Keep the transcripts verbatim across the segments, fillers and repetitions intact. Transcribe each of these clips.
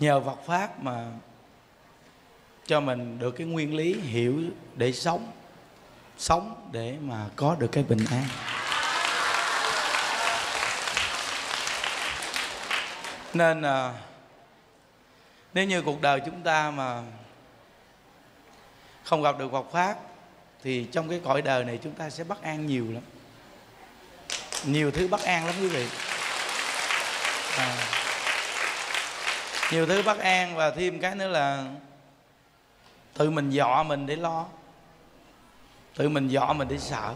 nhờ Phật Pháp mà cho mình được cái nguyên lý hiểu để sống, sống để mà có được cái bình an. Nên à, nếu như cuộc đời chúng ta mà không gặp được Phật Pháp thì trong cái cõi đời này chúng ta sẽ bất an nhiều lắm. Nhiều thứ bất an lắm quý vị à, nhiều thứ bất an. Và thêm cái nữa là tự mình dọa mình để lo, tự mình dọa mình để sợ.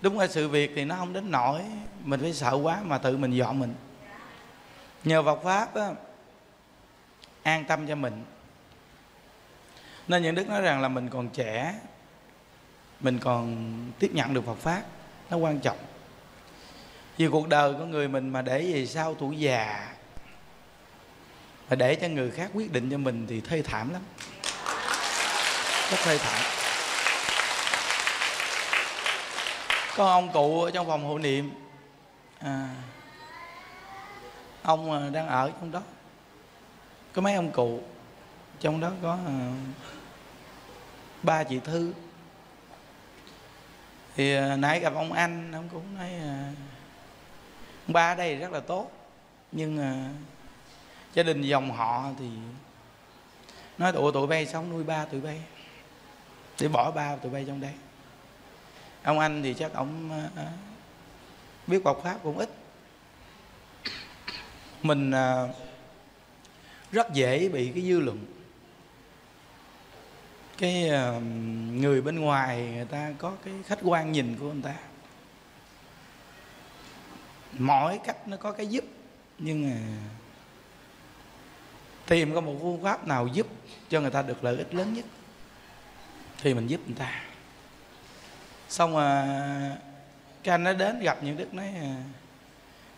Đúng là sự việc thì nó không đến nỗi mình phải sợ quá, mà tự mình dọa mình. Nhờ Phật Pháp á, an tâm cho mình. Nên Nhuận Đức nói rằng là mình còn trẻ, mình còn tiếp nhận được Phật Pháp, nó quan trọng. Vì cuộc đời của người mình mà để về sau tuổi già, mà để cho người khác quyết định cho mình thì thê thảm lắm, rất thê thảm. Có ông cụ ở trong phòng hộ niệm à, ông đang ở trong đó. Có mấy ông cụ, trong đó có à, ba chị Thư. Thì à, nãy gặp ông anh, ông cũng nói à, ông ba ở đây rất là tốt, nhưng à, gia đình dòng họ thì nói tụi tụi bay sống nuôi ba tụi bay, để bỏ ba tụi bay trong đây. Ông anh thì chắc ông à, biết Phật Pháp cũng ít. Mình à, rất dễ bị cái dư luận, cái uh, người bên ngoài người ta có cái khách quan nhìn của người ta, mỗi cách nó có cái giúp, nhưng mà tìm có một phương pháp nào giúp cho người ta được lợi ích lớn nhất thì mình giúp người ta. Xong uh, cái anh nó đến gặp Nhuận Đức nói uh,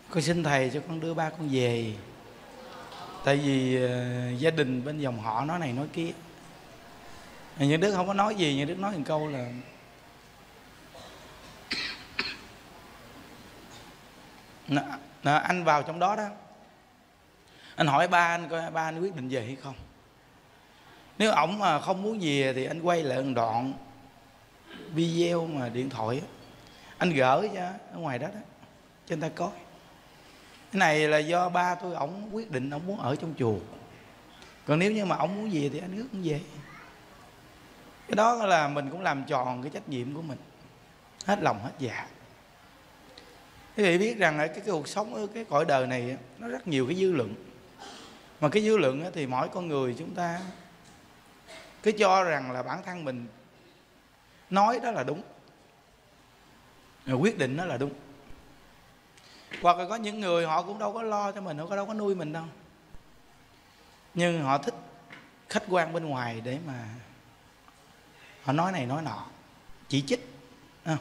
con xin thầy cho con đưa ba con về, tại vì uh, gia đình bên dòng họ nói này nói kia. Nhuận Đức không có nói gì. Nhuận Đức nói một câu là nà, nà, anh vào trong đó đó, anh hỏi ba anh coi ba anh quyết định về hay không. Nếu ổng mà không muốn về thì anh quay lại một đoạn video mà điện thoại đó, anh gửi cho ở ngoài đó đó cho người ta coi. Cái này là do ba tôi, ổng quyết định ổng muốn ở trong chùa, còn nếu như mà ổng muốn về thì anh ước cũng về. Cái đó là mình cũng làm tròn cái trách nhiệm của mình, hết lòng hết dạ. Quý vị biết rằng cái cuộc sống ở cái cõi đời này nó rất nhiều cái dư luận. Mà cái dư luận thì mỗi con người chúng ta cứ cho rằng là bản thân mình nói đó là đúng, rồi quyết định đó là đúng. Hoặc là có những người họ cũng đâu có lo cho mình, họ đâu có nuôi mình đâu, nhưng họ thích khách quan bên ngoài để mà họ nói này nói nọ, chỉ trích à.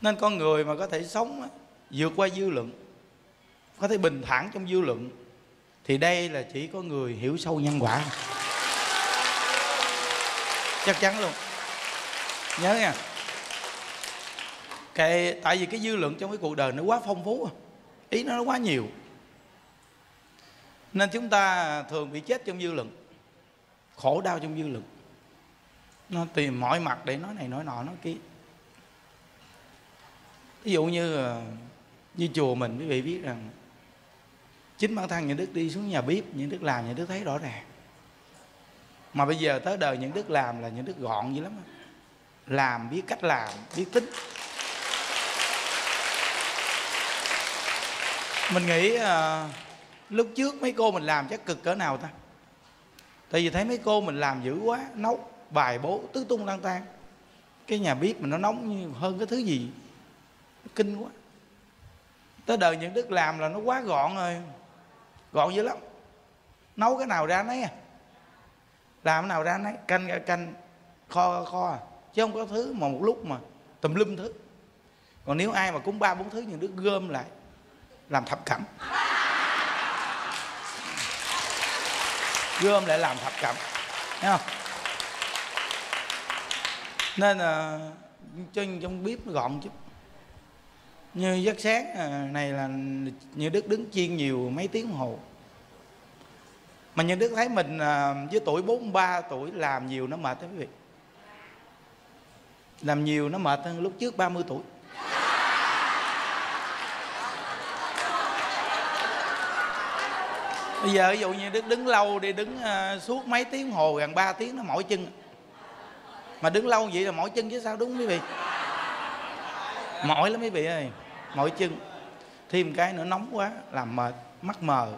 Nên con người mà có thể sống vượt qua dư luận, có thể bình thản trong dư luận, thì đây là chỉ có người hiểu sâu nhân quả, chắc chắn luôn. Nhớ nha, cái, tại vì cái dư luận trong cái cuộc đời nó quá phong phú, ý nó quá nhiều, nên chúng ta thường bị chết trong dư luận, khổ đau trong dư luận. Nó tìm mọi mặt để nói này nói nọ nói kia. Ví dụ như như chùa mình, quý vị biết rằng chính bản thân Nhuận Đức đi xuống nhà bếp, Nhuận Đức làm Nhuận Đức thấy rõ ràng. Mà bây giờ tới đời Nhuận Đức làm là Nhuận Đức gọn dữ lắm, làm biết cách làm, biết tính. Mình nghĩ à, lúc trước mấy cô mình làm chắc cực cỡ nào ta, tại vì thấy mấy cô mình làm dữ quá, nấu bài bố tứ tung lang tan, cái nhà bếp mà nó nóng hơn cái thứ gì, nó kinh quá. Tới đời Nhuận Đức làm là nó quá gọn rồi, gọn dữ lắm, nấu cái nào ra nấy à, làm cái nào ra nấy, canh ra canh, kho kho à, chứ không có thứ mà một lúc mà tùm lum thứ. Còn nếu ai mà cúng ba bốn thứ, Nhuận Đức gom lại làm thập cẩm, gom lại làm thập cẩm, thấy không? Nên là chân trong bếp nó gọn chứ. Như giấc sáng này là Nhuận Đức đứng chiên nhiều mấy tiếng đồng hồ, Mà Nhuận Đức thấy mình với tuổi bốn mươi ba tuổi làm nhiều nó mệt đó quý vị. Làm nhiều nó mệt hơn lúc trước ba mươi tuổi. Bây giờ ví dụ như Đức đứng lâu đi, đứng uh, suốt mấy tiếng hồ, gần ba tiếng nó mỏi chân. Mà đứng lâu vậy là mỏi chân chứ sao, đúng quý vị? Mỏi lắm quý vị ơi, mỏi chân. Thêm cái nữa nóng quá làm mệt, mắt mờ.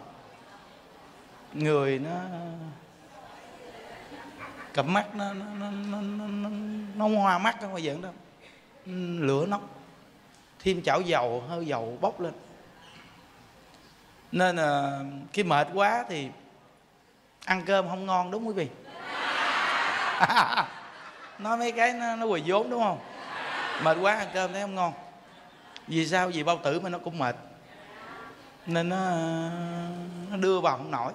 Người nó cặp mắt nó nó nó nó nó, nó hoa mắt không bao giờ đâu. Lửa nóng. Thêm chảo dầu, hơi dầu bốc lên. Nên à, khi mệt quá thì ăn cơm không ngon, đúng quý vị? À, nói mấy cái nó, nó quỳ vốn, đúng không? Mệt quá ăn cơm thấy không ngon. Vì sao? Vì bao tử mà nó cũng mệt. Nên nó, nó đưa vào không nổi.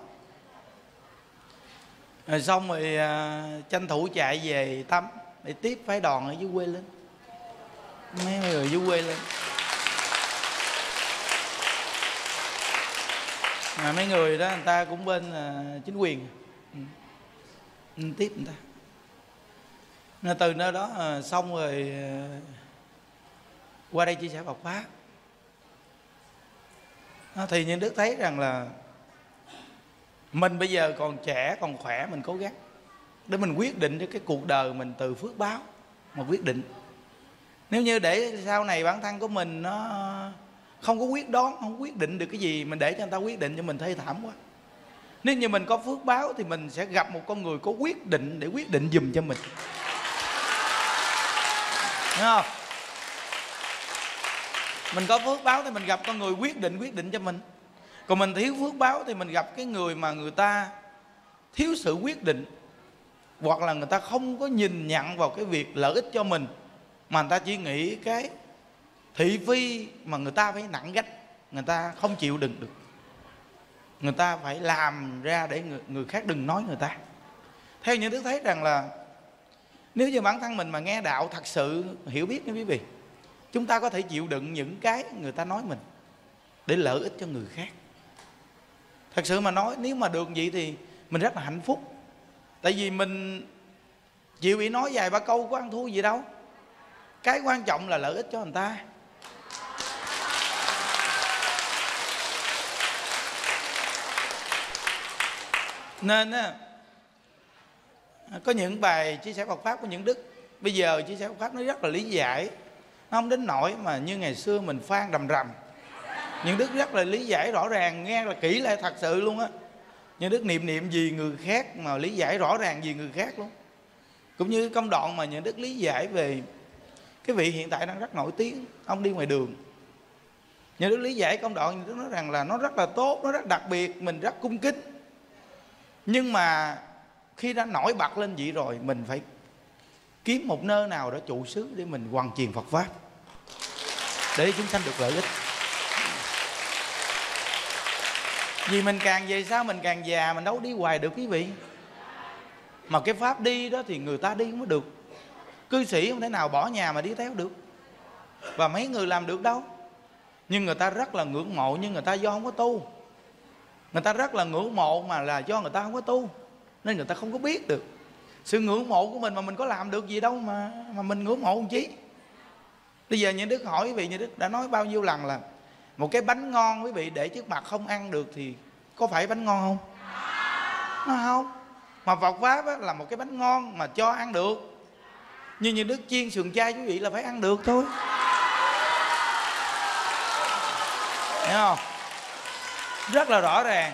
Rồi xong rồi à, tranh thủ chạy về tắm để tiếp phái đòn ở dưới quê lên. Mấy người dưới quê lên, mà mấy người đó người ta cũng bên uh, chính quyền, ừ. Tiếp người ta. Nên từ nơi đó uh, xong rồi uh, qua đây chia sẻ Phật pháp. Nó thì Nhuận Đức thấy rằng là mình bây giờ còn trẻ, còn khỏe, mình cố gắng để mình quyết định cho cái cuộc đời mình từ phước báo mà quyết định. Nếu như để sau này bản thân của mình nó không có quyết đoán, không quyết định được cái gì, mình để cho người ta quyết định cho mình thê thảm quá. Nếu như mình có phước báo thì mình sẽ gặp một con người có quyết định để quyết định giùm cho mình. Đúng không? Mình có phước báo thì mình gặp con người quyết định quyết định cho mình. Còn mình thiếu phước báo thì mình gặp cái người mà người ta thiếu sự quyết định, hoặc là người ta không có nhìn nhận vào cái việc lợi ích cho mình, mà người ta chỉ nghĩ cái thị phi mà người ta phải nặng gánh, người ta không chịu đựng được. Người ta phải làm ra để người, người khác đừng nói người ta. Theo những thứ thấy rằng là nếu như bản thân mình mà nghe đạo thật sự hiểu biết nha quý vị, chúng ta có thể chịu đựng những cái người ta nói mình để lợi ích cho người khác. Thật sự mà nói, nếu mà được vậy thì mình rất là hạnh phúc. Tại vì mình chịu bị nói vài ba câu có ăn thua gì đâu. Cái quan trọng là lợi ích cho người ta. Nên có những bài chia sẻ Phật pháp của Nhuận Đức bây giờ chia sẻ Phật pháp nó rất là lý giải, nó không đến nỗi mà như ngày xưa mình phan đầm rầm. Nhuận Đức rất là lý giải rõ ràng, nghe là kỹ lại thật sự luôn á. Nhuận Đức niệm niệm gì người khác mà lý giải rõ ràng gì người khác luôn. Cũng như công đoạn mà Nhuận Đức lý giải về cái vị hiện tại đang rất nổi tiếng, ông đi ngoài đường. Nhuận Đức lý giải công đoạn, Nhuận Đức nói rằng là nó rất là tốt, nó rất đặc biệt, mình rất cung kính. Nhưng mà khi đã nổi bật lên vậy rồi, mình phải kiếm một nơi nào đó trụ xứ để mình hoàn truyền Phật pháp, để chúng sanh được lợi ích. Vì mình càng về sau, mình càng già, mình đâu đi hoài được quý vị. Mà cái pháp đi đó thì người ta đi không có được. Cư sĩ không thể nào bỏ nhà mà đi theo được. Và mấy người làm được đâu. Nhưng người ta rất là ngưỡng mộ, nhưng người ta do không có tu. Người ta rất là ngưỡng mộ mà là do người ta không có tu. Nên người ta không có biết được. Sự ngưỡng mộ của mình mà mình có làm được gì đâu mà mà mình ngưỡng mộ không chí. Bây giờ Nhuận Đức hỏi quý vị, Nhuận Đức đã nói bao nhiêu lần là một cái bánh ngon quý vị để trước mặt không ăn được thì có phải bánh ngon không? Nó không. Mà Phật pháp là một cái bánh ngon mà cho ăn được. Như như Đức chiên sườn chay quý vị là phải ăn được thôi. Hiểu không? Rất là rõ ràng.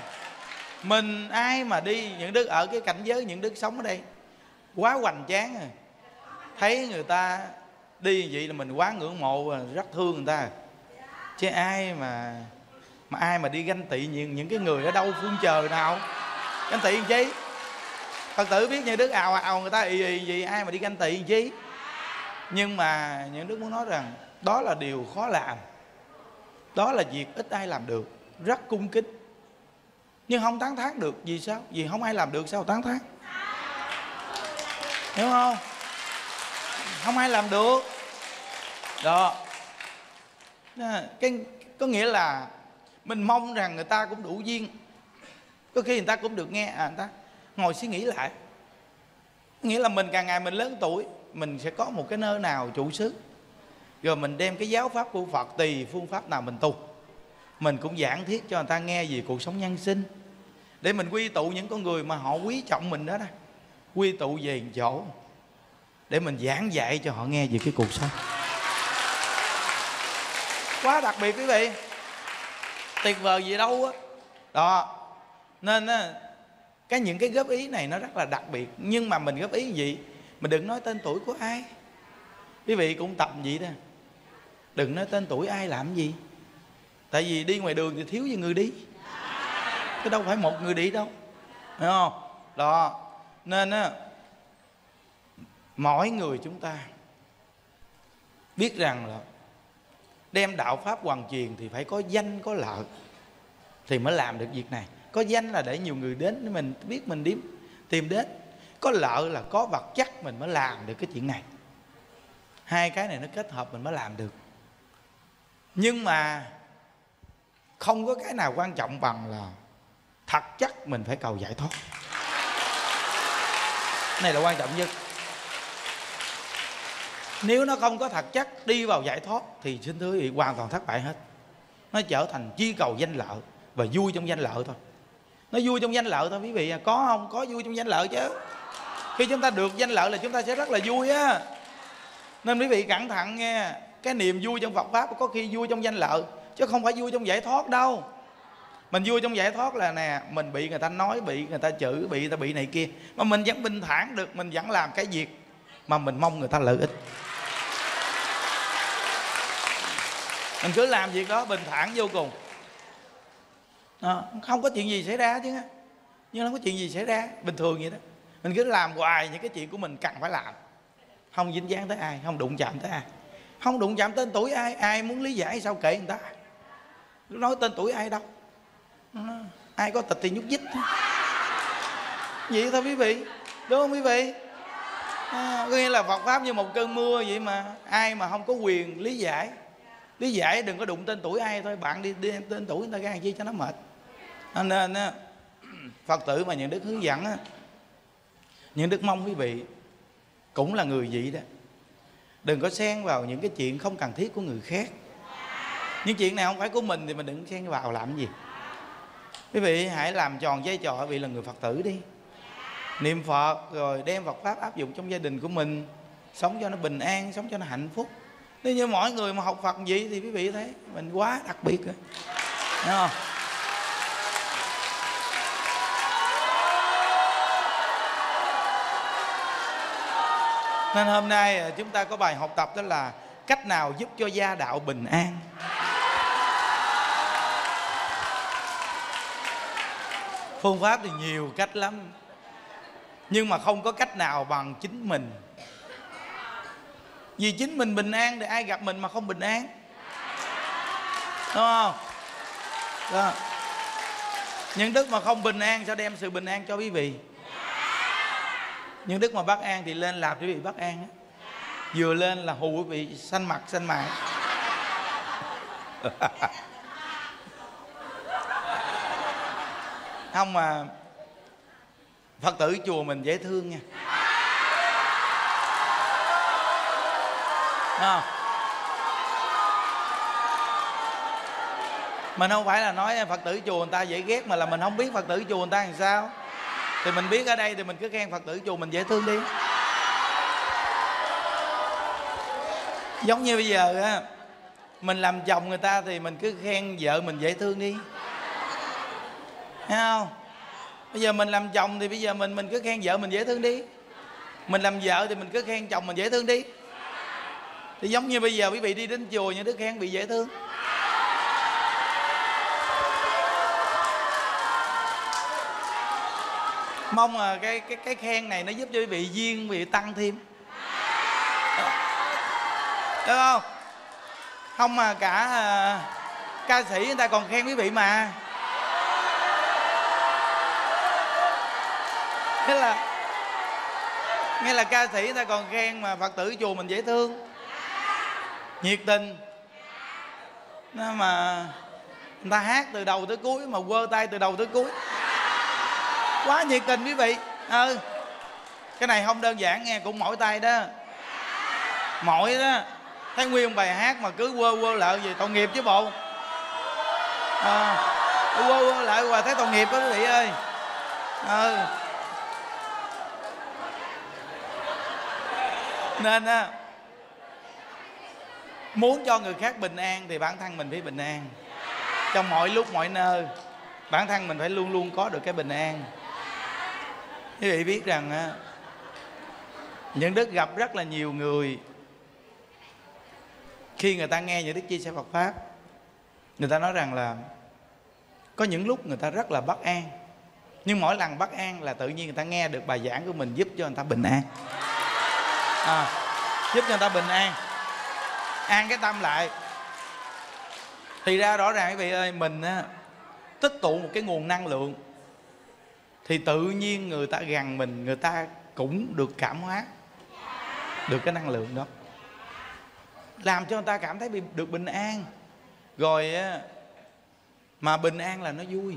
Mình ai mà đi những Đức ở cái cảnh giới những Đức sống ở đây quá hoành tráng rồi. Thấy người ta đi vậy là mình quá ngưỡng mộ, rất thương người ta. Chứ ai mà mà ai mà đi ganh tị những những cái người ở đâu phương trời nào. Ganh tị làm chi? Phật tử biết như Đức ào ào người ta ì ì gì, ai mà đi ganh tị chi. Nhưng mà những Đức muốn nói rằng đó là điều khó làm. Đó là việc ít ai làm được. Rất cung kính. Nhưng không tán thán được. Vì sao? Vì không ai làm được sao tán thán. Hiểu không? Không ai làm được. Đó. Cái, có nghĩa là mình mong rằng người ta cũng đủ duyên. Đôi khi người ta cũng được nghe, à, người ta ngồi suy nghĩ lại. Nghĩa là mình càng ngày mình lớn tuổi, mình sẽ có một cái nơi nào trụ xứ, rồi mình đem cái giáo pháp của Phật tùy phương pháp nào mình tu, mình cũng giảng thiết cho người ta nghe về cuộc sống nhân sinh, để mình quy tụ những con người mà họ quý trọng mình đó, đó quy tụ về một chỗ để mình giảng dạy cho họ nghe về cái cuộc sống. Quá đặc biệt quý vị, tuyệt vời gì đâu á. Đó, nên á, cái những cái góp ý này nó rất là đặc biệt. Nhưng mà mình góp ý gì? Mình đừng nói tên tuổi của ai. Quý vị cũng tập vậy đó, đừng nói tên tuổi ai làm gì. Tại vì đi ngoài đường thì thiếu gì người đi, chứ đâu phải một người đi đâu, hiểu không? Đó, nên á, mỗi người chúng ta biết rằng là đem đạo pháp hoàn truyền thì phải có danh có lợi thì mới làm được việc này. Có danh là để nhiều người đến để mình biết mình đi tìm đến, có lợi là có vật chất mình mới làm được cái chuyện này. Hai cái này nó kết hợp mình mới làm được. Nhưng mà không có cái nào quan trọng bằng là thật chất mình phải cầu giải thoát. Cái này là quan trọng nhất. Nếu nó không có thật chất đi vào giải thoát thì xin thưa thì hoàn toàn thất bại hết. Nó trở thành chi cầu danh lợi và vui trong danh lợi thôi. Nó vui trong danh lợi thôi quý vị à. Có không? Có vui trong danh lợi chứ. Khi chúng ta được danh lợi là chúng ta sẽ rất là vui á. Nên quý vị cẩn thận nghe, cái niềm vui trong Phật Pháp có khi vui trong danh lợi chứ không phải vui trong giải thoát đâu. Mình vui trong giải thoát là nè, mình bị người ta nói, bị người ta chửi, bị người ta bị này kia, mà mình vẫn bình thản được, mình vẫn làm cái việc mà mình mong người ta lợi ích. Mình cứ làm việc đó bình thản vô cùng à, không có chuyện gì xảy ra chứ. Nhưng không có chuyện gì xảy ra, bình thường vậy đó. Mình cứ làm hoài những cái chuyện của mình cần phải làm, không dính dáng tới ai, không đụng chạm tới ai, không đụng chạm tên tuổi ai. Ai muốn lý giải sao kệ người ta, nói tên tuổi ai đâu. Ai có tịch thì nhúc nhích vậy thôi quý vị, đúng không quý vị? À, có nghĩa là Phật Pháp như một cơn mưa vậy mà. Ai mà không có quyền lý giải, lý giải đừng có đụng tên tuổi ai thôi. Bạn đi đem tên tuổi người ta ra chi cho nó mệt. Nên Phật tử mà Nhuận Đức hướng dẫn, Nhuận Đức mong quý vị cũng là người vậy đó, đừng có xen vào những cái chuyện không cần thiết của người khác. Những chuyện này không phải của mình thì mình đừng xen vào làm gì. Quý vị hãy làm tròn vai trò quý vị là người Phật tử đi, niệm Phật rồi đem Phật Pháp áp dụng trong gia đình của mình, sống cho nó bình an, sống cho nó hạnh phúc. Nếu như mọi người mà học Phật vậy thì quý vị thấy mình quá đặc biệt rồi, đúng không? Nên hôm nay chúng ta có bài học tập đó là cách nào giúp cho gia đạo bình an. Phương pháp thì nhiều cách lắm, nhưng mà không có cách nào bằng chính mình. Vì chính mình bình an thì ai gặp mình mà không bình an, đúng không? Đó. Nhân đức mà không bình an sao đem sự bình an cho quý vị? Nhân đức mà bất an thì lên làm quý vị bất an á. Vừa lên là hù quý vị xanh mặt xanh mày. Không mà Phật tử chùa mình dễ thương nha. À, mình không phải là nói Phật tử chùa người ta dễ ghét, mà là mình không biết Phật tử chùa người ta làm sao. Thì mình biết ở đây thì mình cứ khen Phật tử chùa mình dễ thương đi. Giống như bây giờ á, mình làm chồng người ta thì mình cứ khen vợ mình dễ thương đi, thấy không? Bây giờ mình làm chồng thì bây giờ mình mình cứ khen vợ mình dễ thương đi. Mình làm vợ thì mình cứ khen chồng mình dễ thương đi. Thì giống như bây giờ quý vị đi đến chùa những đứa khen bị dễ thương. Mong là cái cái cái khen này nó giúp cho quý vị duyên bị tăng thêm, được không? Không mà cả uh, ca sĩ người ta còn khen quý vị mà. Nghĩa là Nghĩa là ca sĩ người ta còn khen, mà Phật tử chùa mình dễ thương, nhiệt tình. Nó mà người ta hát từ đầu tới cuối, mà quơ tay từ đầu tới cuối. quá nhiệt tình quý vị. Ừ, cái này không đơn giản nghe, cũng mỏi tay đó, mỏi đó. Thấy nguyên bài hát mà cứ quơ quơ lợi gì tội nghiệp chứ bộ. À, quơ quơ lợi hoài thấy tội nghiệp đó quý vị ơi. Ừ, nên á, muốn cho người khác bình an thì bản thân mình phải bình an trong mọi lúc mọi nơi. Bản thân mình phải luôn luôn có được cái bình an. Quý vị biết rằng á, Nhuận Đức gặp rất là nhiều người, khi người ta nghe những đức chia sẻ Phật pháp, người ta nói rằng là có những lúc người ta rất là bất an, nhưng mỗi lần bất an là tự nhiên người ta nghe được bài giảng của mình giúp cho người ta bình an. À, giúp cho người ta bình an, an cái tâm lại. Thì ra rõ ràng quý vị ơi, mình á, tích tụ một cái nguồn năng lượng thì tự nhiên người ta gần mình, người ta cũng được cảm hóa được cái năng lượng đó, làm cho người ta cảm thấy bị, được bình an. Rồi á, mà bình an là nó vui.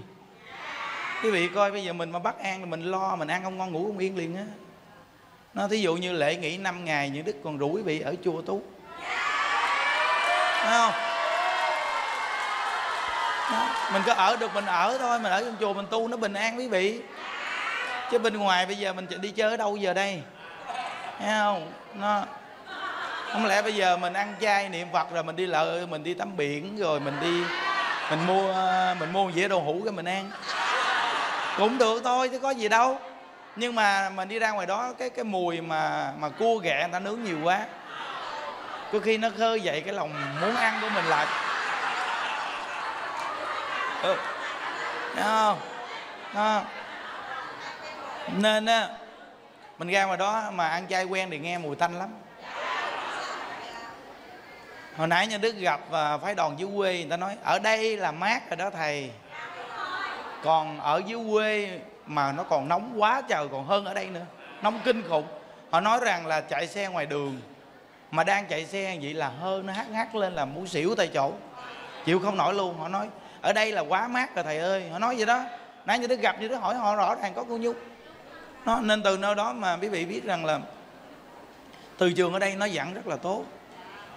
Quý vị coi bây giờ mình mà bất an là mình lo, mình ăn không ngon ngủ không yên liền á. Nó thí dụ như lễ nghỉ năm ngày, những đức còn rủ quý vị ở chùa tu, thấy không? Đó, mình cứ ở được mình ở thôi, mình ở trong chùa mình tu nó bình an quý vị. Chứ bên ngoài bây giờ mình đi chơi ở đâu giờ đây, thấy không? Nó không lẽ bây giờ mình ăn chay niệm Phật rồi mình đi lợi, mình đi tắm biển, rồi mình đi mình mua mình mua một dĩa đồ hũ cái mình ăn cũng được thôi chứ có gì đâu. Nhưng mà mình đi ra ngoài đó, cái cái mùi mà mà cua ghẹ người ta nướng nhiều quá, có khi nó khơi dậy cái lòng muốn ăn của mình lại. Ừ, thấy không? Đó, nên á, mình ra ngoài đó mà ăn chay quen thì nghe mùi tanh lắm. Hồi nãy Nhuận Đức gặp phái đoàn dưới quê, người ta nói ở đây là mát rồi đó thầy, còn ở dưới quê mà nó còn nóng quá trời, còn hơn ở đây nữa, nóng kinh khủng. Họ nói rằng là chạy xe ngoài đường mà đang chạy xe vậy là hơi nó hắt hắt lên là muốn xỉu tại chỗ, chịu không nổi luôn. Họ nói ở đây là quá mát rồi thầy ơi, họ nói vậy đó. Nãy như đứa gặp như đứa hỏi họ rõ ràng có cô Nhung nó. Nên từ nơi đó mà quý vị biết rằng là từ trường ở đây nó dặn rất là tốt,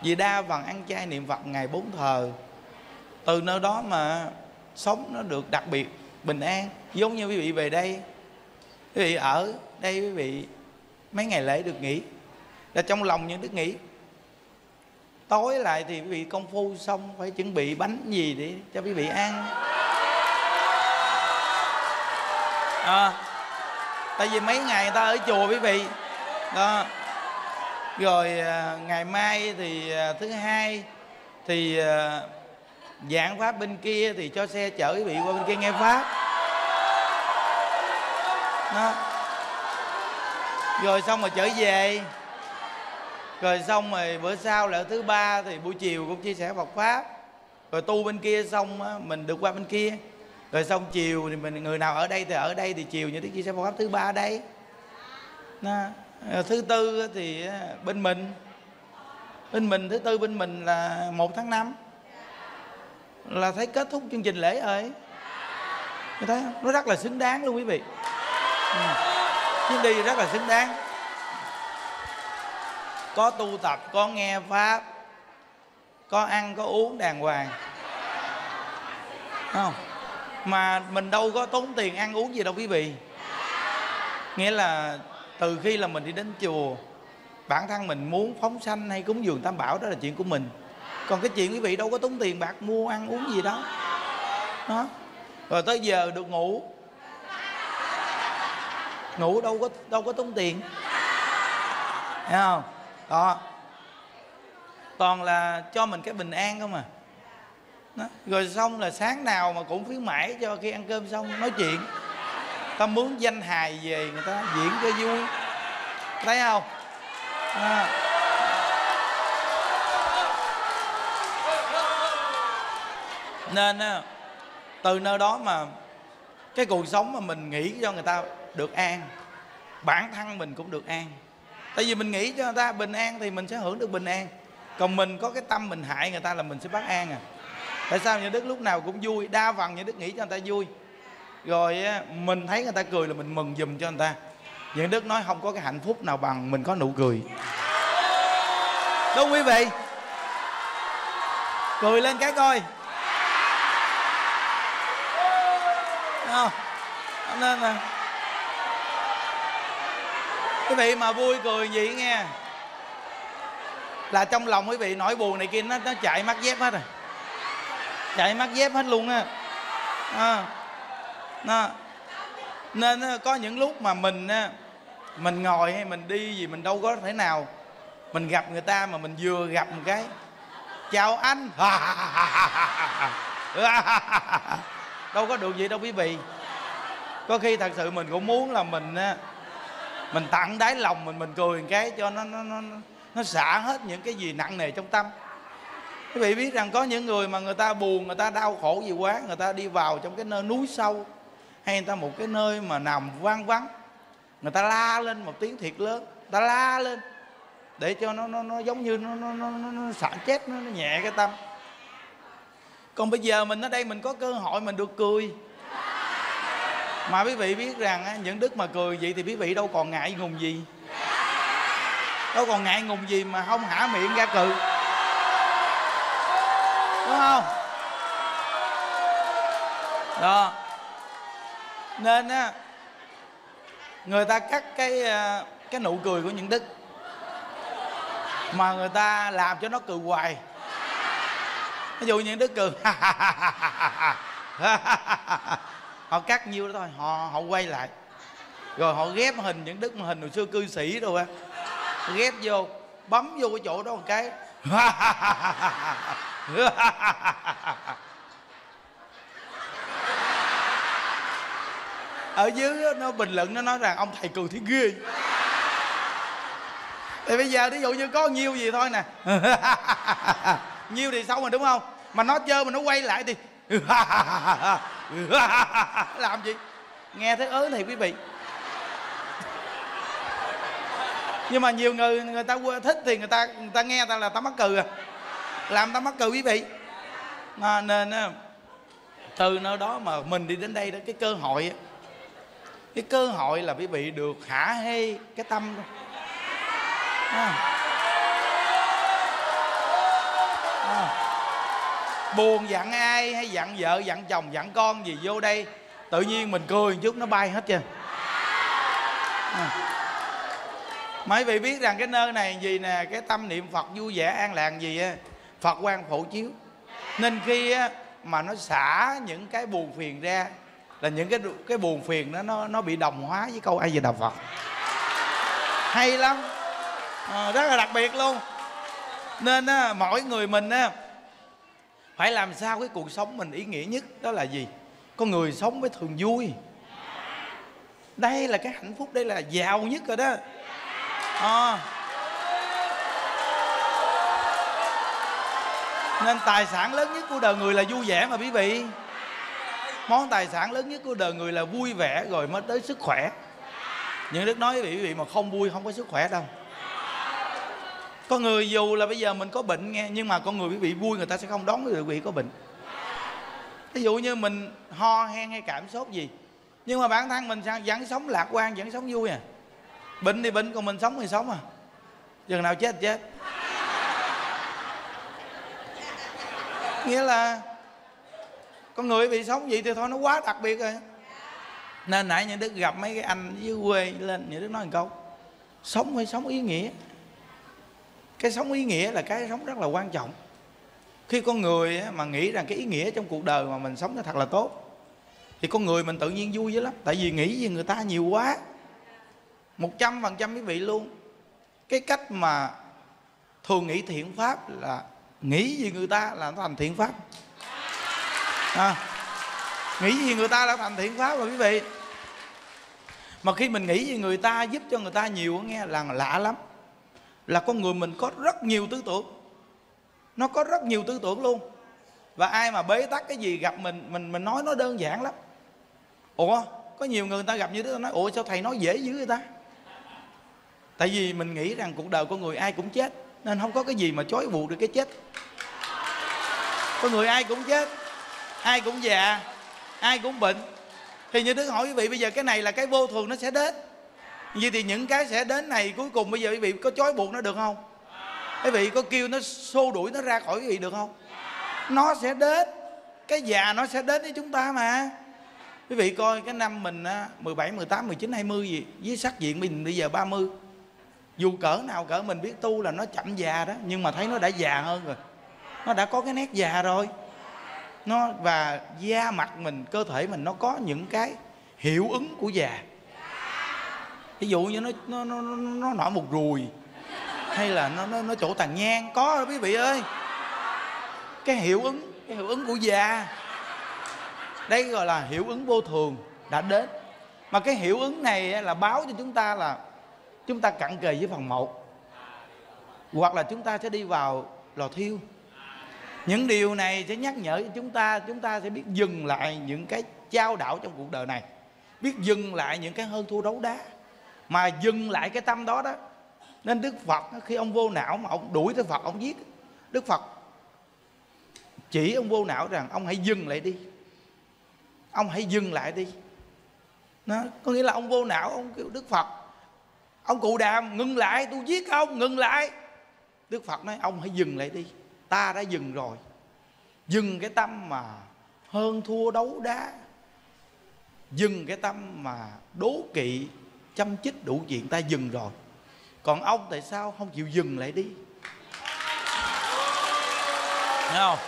vì đa phần ăn chay niệm Phật ngày bốn thờ. Từ nơi đó mà sống nó được đặc biệt bình an. Giống như quý vị về đây, quý vị ở đây, quý vị mấy ngày lễ được nghỉ, là trong lòng những đức nghỉ. Tối lại thì quý vị công phu xong phải chuẩn bị bánh gì để cho quý vị ăn. À, tại vì mấy ngày người ta ở chùa quý vị đó. Rồi à, ngày mai thì à, thứ hai thì à, giảng pháp bên kia thì cho xe chở quý vị qua bên kia nghe pháp đó. Rồi xong rồi trở về. Rồi xong rồi bữa sau là thứ ba thì buổi chiều cũng chia sẻ Phật pháp. Rồi tu bên kia xong mình được qua bên kia. Rồi xong chiều thì mình người nào ở đây thì ở đây, thì chiều như thế chia sẻ Phật pháp thứ ba ở đây. Đó. Thứ tư thì bên mình, bên mình thứ tư bên mình là một tháng năm là thấy kết thúc chương trình lễ rồi. Người thấy không? Nó rất là xứng đáng luôn quý vị. Chuyến đi rất là xứng đáng. Có tu tập, có nghe pháp, có ăn, có uống đàng hoàng, không? Mà mình đâu có tốn tiền ăn uống gì đâu quý vị. Nghĩa là từ khi là mình đi đến chùa, bản thân mình muốn phóng sanh hay cúng dường tam bảo đó là chuyện của mình. Còn cái chuyện quý vị đâu có tốn tiền bạc mua ăn uống gì đó, đó. Rồi tới giờ được ngủ, ngủ đâu có đâu có tốn tiền, thấy không? Đó, toàn là cho mình cái bình an không à. Đó. Rồi xong là sáng nào mà cũng khuyến mãi cho khi ăn cơm xong nói chuyện, ta mướn danh hài về người ta diễn cho vui, thấy không? À, nên từ nơi đó mà cái cuộc sống mà mình nghĩ cho người ta được an, bản thân mình cũng được an. Tại vì mình nghĩ cho người ta bình an thì mình sẽ hưởng được bình an. Còn mình có cái tâm mình hại người ta là mình sẽ bất an à. Tại sao Nhuận Đức lúc nào cũng vui? Đa phần Nhuận Đức nghĩ cho người ta vui, Rồi mình thấy người ta cười là mình mừng giùm cho người ta. Nhuận Đức nói không có cái hạnh phúc nào bằng mình có nụ cười. Đúng không quý vị? Cười lên cái coi. Không? Nên nè, quý vị mà vui cười vậy nghe là trong lòng quý vị nỗi buồn này kia nó, nó chạy mắt dép hết rồi, chạy mắt dép hết luôn á. À, nó, nên có những lúc mà mình mình ngồi hay mình đi gì mình đâu có thể nào mình gặp người ta mà mình vừa gặp một cái chào anh đâu có được vậy đâu quý vị. Có khi thật sự mình cũng muốn là mình mình tặng đáy lòng mình mình cười một cái cho nó nó nó nó xả hết những cái gì nặng nề trong tâm. Quý vị biết rằng có những người mà người ta buồn, người ta đau khổ gì quá, người ta đi vào trong cái nơi núi sâu hay người ta một cái nơi mà nằm vang vắng, người ta la lên một tiếng thiệt lớn, người ta la lên để cho nó nó nó giống như nó nó nó nó xả chết, nó, nó nhẹ cái tâm. Còn bây giờ mình ở đây mình có cơ hội mình được cười. Mà quý vị biết rằng những đức mà cười vậy thì quý vị đâu còn ngại ngùng gì, đâu còn ngại ngùng gì mà không hả miệng ra cười, đúng không? Đó. Nên á, người ta cắt cái cái nụ cười của những đức mà người ta làm cho nó cười hoài. Ví dụ những đức cười họ cắt nhiêu đó thôi, họ họ quay lại rồi họ ghép hình những đức mà hình hồi xưa cư sĩ đâu á, ghép vô bấm vô cái chỗ đó một cái ở dưới nó bình luận, nó nói rằng ông thầy cười thấy ghê. Thì bây giờ ví dụ như có nhiêu gì thôi nè nhiêu thì xấu rồi đúng không, mà nó chơi mà nó quay lại thì làm gì nghe thấy ớn thì quý vị. Nhưng mà nhiều người người ta thích thì người ta người ta nghe ta là ta mắc cười à, làm ta mắc cười quý vị. À, nên từ nơi đó mà mình đi đến đây đó, cái cơ hội cái cơ hội là quý vị được hả hê cái tâm đó. À. À. Buồn dặn ai hay dặn vợ dặn chồng dặn con gì vô đây tự nhiên mình cười chút nó bay hết trơn. À. Mà quý vị biết rằng cái nơi này gì nè, cái tâm niệm Phật vui vẻ an lạc gì á, Phật quang phổ chiếu. Nên khi á mà nó xả những cái buồn phiền ra là những cái cái buồn phiền đó nó nó bị đồng hóa với câu A Di Đà Phật. Hay lắm. À, rất là đặc biệt luôn. Nên á mỗi người mình á phải làm sao cái cuộc sống mình ý nghĩa nhất đó là gì? Con người sống với thường vui. Đây là cái hạnh phúc, đây là giàu nhất rồi đó. À. Nên tài sản lớn nhất của đời người là vui vẻ mà quý vị. Món tài sản lớn nhất của đời người là vui vẻ rồi mới tới sức khỏe. Những đức nói với quý vị mà không vui không có sức khỏe đâu. Con người dù là bây giờ mình có bệnh nghe, nhưng mà con người quý vị vui người ta sẽ không đón quý vị có bệnh. Ví dụ như mình ho hen hay cảm sốt gì, nhưng mà bản thân mình vẫn sống lạc quan, vẫn sống vui à. Bệnh thì bệnh, còn mình sống thì sống à. Chừng nào chết thì chết. Nghĩa là con người bị sống vậy thì thôi nó quá đặc biệt rồi. Nên nãy Nhuận Đức gặp mấy cái anh dưới quê lên, Nhuận Đức nói một câu: sống hay sống ý nghĩa. Cái sống ý nghĩa là cái sống rất là quan trọng. Khi con người mà nghĩ rằng cái ý nghĩa trong cuộc đời mà mình sống nó thật là tốt thì con người mình tự nhiên vui dữ lắm. Tại vì nghĩ về người ta nhiều quá, một trăm phần trăm quý vị luôn. Cái cách mà thường nghĩ thiện pháp là nghĩ về người ta là nó thành thiện pháp. À, nghĩ về người ta là thành thiện pháp rồi quý vị. Mà khi mình nghĩ về người ta giúp cho người ta nhiều nghe là lạ lắm. Là con người mình có rất nhiều tư tưởng, nó có rất nhiều tư tưởng luôn. Và ai mà bế tắc cái gì gặp mình mình mình nói nó đơn giản lắm. Ủa, có nhiều người, người ta gặp như thế nói: ủa sao thầy nói dễ dữ vậy ta? Tại vì mình nghĩ rằng cuộc đời con người ai cũng chết, nên không có cái gì mà chối buộc được cái chết. Con người ai cũng chết, ai cũng già, ai cũng bệnh. Thì Như Đức hỏi quý vị, bây giờ cái này là cái vô thường, nó sẽ đến. Vậy thì những cái sẽ đến này cuối cùng bây giờ quý vị có trói buộc nó được không? Quý vị có kêu nó xô đuổi nó ra khỏi quý vị được không? Nó sẽ đến. Cái già nó sẽ đến với chúng ta mà. Quý vị coi cái năm mình mười bảy, mười tám, mười chín, hai mươi gì, với sắc diện mình bây giờ ba mươi. Dù cỡ nào cỡ mình biết tu là nó chậm già đó, nhưng mà thấy nó đã già hơn rồi. Nó đã có cái nét già rồi. Nó và da mặt mình, cơ thể mình nó có những cái hiệu ứng của già. Ví dụ như nó nó nó nó nổi một ruồi, hay là nó nó nó chỗ tàn nhang có rồi quý vị ơi. Cái hiệu ứng, cái hiệu ứng của già. Đây gọi là hiệu ứng vô thường đã đến. Mà cái hiệu ứng này là báo cho chúng ta là chúng ta cận kề với phần một, hoặc là chúng ta sẽ đi vào lò thiêu. Những điều này sẽ nhắc nhở chúng ta, chúng ta sẽ biết dừng lại những cái chao đảo trong cuộc đời này, biết dừng lại những cái hơn thua đấu đá, mà dừng lại cái tâm đó đó. Nên Đức Phật khi ông vô não mà ông đuổi tới Phật, ông giết, Đức Phật chỉ ông vô não rằng ông hãy dừng lại đi, ông hãy dừng lại đi. Nó có nghĩa là ông vô não, ông kêu Đức Phật, ông Cụ Đàm ngừng lại, tôi giết ông, ngừng lại. Đức Phật nói ông hãy dừng lại đi, ta đã dừng rồi. Dừng cái tâm mà hơn thua đấu đá, dừng cái tâm mà đố kỵ châm chích đủ chuyện, ta dừng rồi. Còn ông tại sao không chịu dừng lại đi? Thấy không?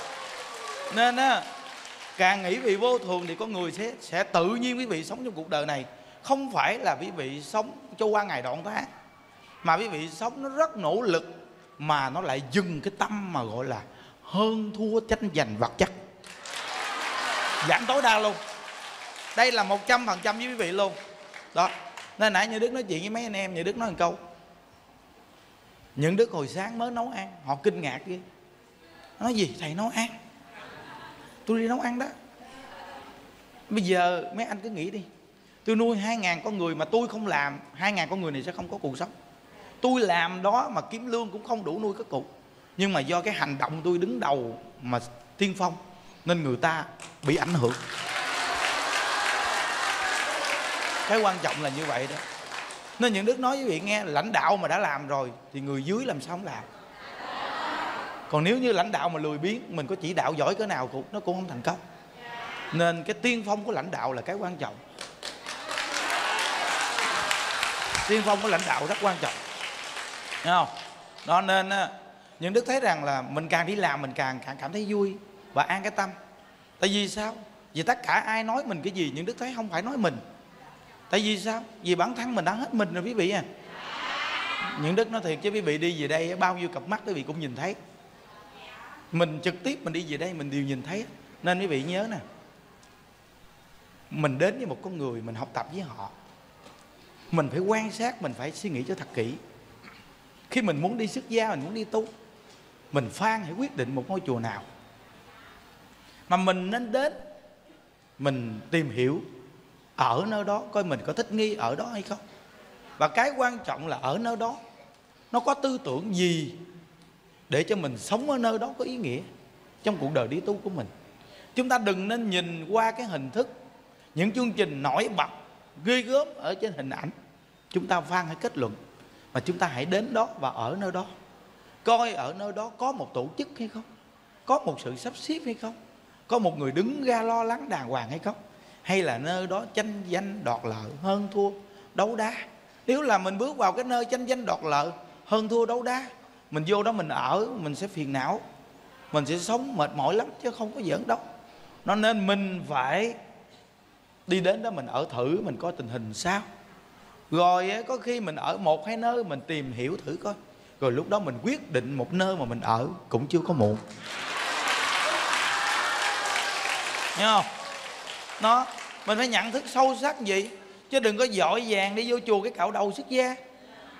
Nên á, càng nghĩ về vô thường thì con người sẽ, sẽ tự nhiên quý vị sống trong cuộc đời này. Không phải là quý vị sống cho qua ngày đoạn tháng, mà quý vị sống nó rất nỗ lực, mà nó lại dừng cái tâm mà gọi là hơn thua tranh giành vật chất, giảm tối đa luôn. Đây là một trăm phần trăm với quý vị luôn đó. Nên nãy Như Đức nói chuyện với mấy anh em, Như Đức nói một câu, những Đức hồi sáng mới nấu ăn, họ kinh ngạc ghê. Nói gì? Thầy nấu ăn? Tôi đi nấu ăn đó. Bây giờ mấy anh cứ nghĩ đi, tôi nuôi hai ngàn con người mà tôi không làm, hai ngàn con người này sẽ không có cuộc sống. Tôi làm đó mà kiếm lương cũng không đủ nuôi các cụ. Nhưng mà do cái hành động tôi đứng đầu mà tiên phong, nên người ta bị ảnh hưởng. Cái quan trọng là như vậy đó. Nên những Đức nói với vị nghe, lãnh đạo mà đã làm rồi thì người dưới làm sao không làm. Còn nếu như lãnh đạo mà lười biếng, mình có chỉ đạo giỏi cỡ nào cũng nó cũng không thành công. Nên cái tiên phong của lãnh đạo là cái quan trọng. Tiên phong của lãnh đạo rất quan trọng, thấy không? Đó, nên những Đức thấy rằng là mình càng đi làm mình càng, càng cảm thấy vui và an cái tâm. Tại vì sao? Vì tất cả ai nói mình cái gì, những Đức thấy không phải nói mình. Tại vì sao? Vì bản thân mình đã hết mình rồi quý vị à. Những Đức nói thiệt chứ quý vị đi về đây, bao nhiêu cặp mắt quý vị cũng nhìn thấy. Mình trực tiếp mình đi về đây mình đều nhìn thấy. Nên quý vị nhớ nè, mình đến với một con người, mình học tập với họ, mình phải quan sát, mình phải suy nghĩ cho thật kỹ. Khi mình muốn đi xuất gia, mình muốn đi tu, mình phán hãy quyết định một ngôi chùa nào mà mình nên đến, mình tìm hiểu ở nơi đó coi mình có thích nghi ở đó hay không. Và cái quan trọng là ở nơi đó nó có tư tưởng gì để cho mình sống ở nơi đó có ý nghĩa trong cuộc đời đi tu của mình. Chúng ta đừng nên nhìn qua cái hình thức, những chương trình nổi bật ghi gớm ở trên hình ảnh, chúng ta phán hãy kết luận. Mà chúng ta hãy đến đó và ở nơi đó, coi ở nơi đó có một tổ chức hay không, có một sự sắp xếp hay không, có một người đứng ra lo lắng đàng hoàng hay không, hay là nơi đó tranh danh đoạt lợi, hơn thua đấu đá. Nếu là mình bước vào cái nơi tranh danh đoạt lợi, hơn thua đấu đá, mình vô đó mình ở, mình sẽ phiền não, mình sẽ sống mệt mỏi lắm chứ không có giỡn đâu. Nó nên mình phải đi đến đó mình ở thử, mình coi tình hình sao. Rồi có khi mình ở một hai nơi, mình tìm hiểu thử coi, rồi lúc đó mình quyết định một nơi mà mình ở cũng chưa có muộn. Nghe không? Nó, mình phải nhận thức sâu sắc gì, chứ đừng có vội vàng đi vô chùa cái cạo đầu xuất gia.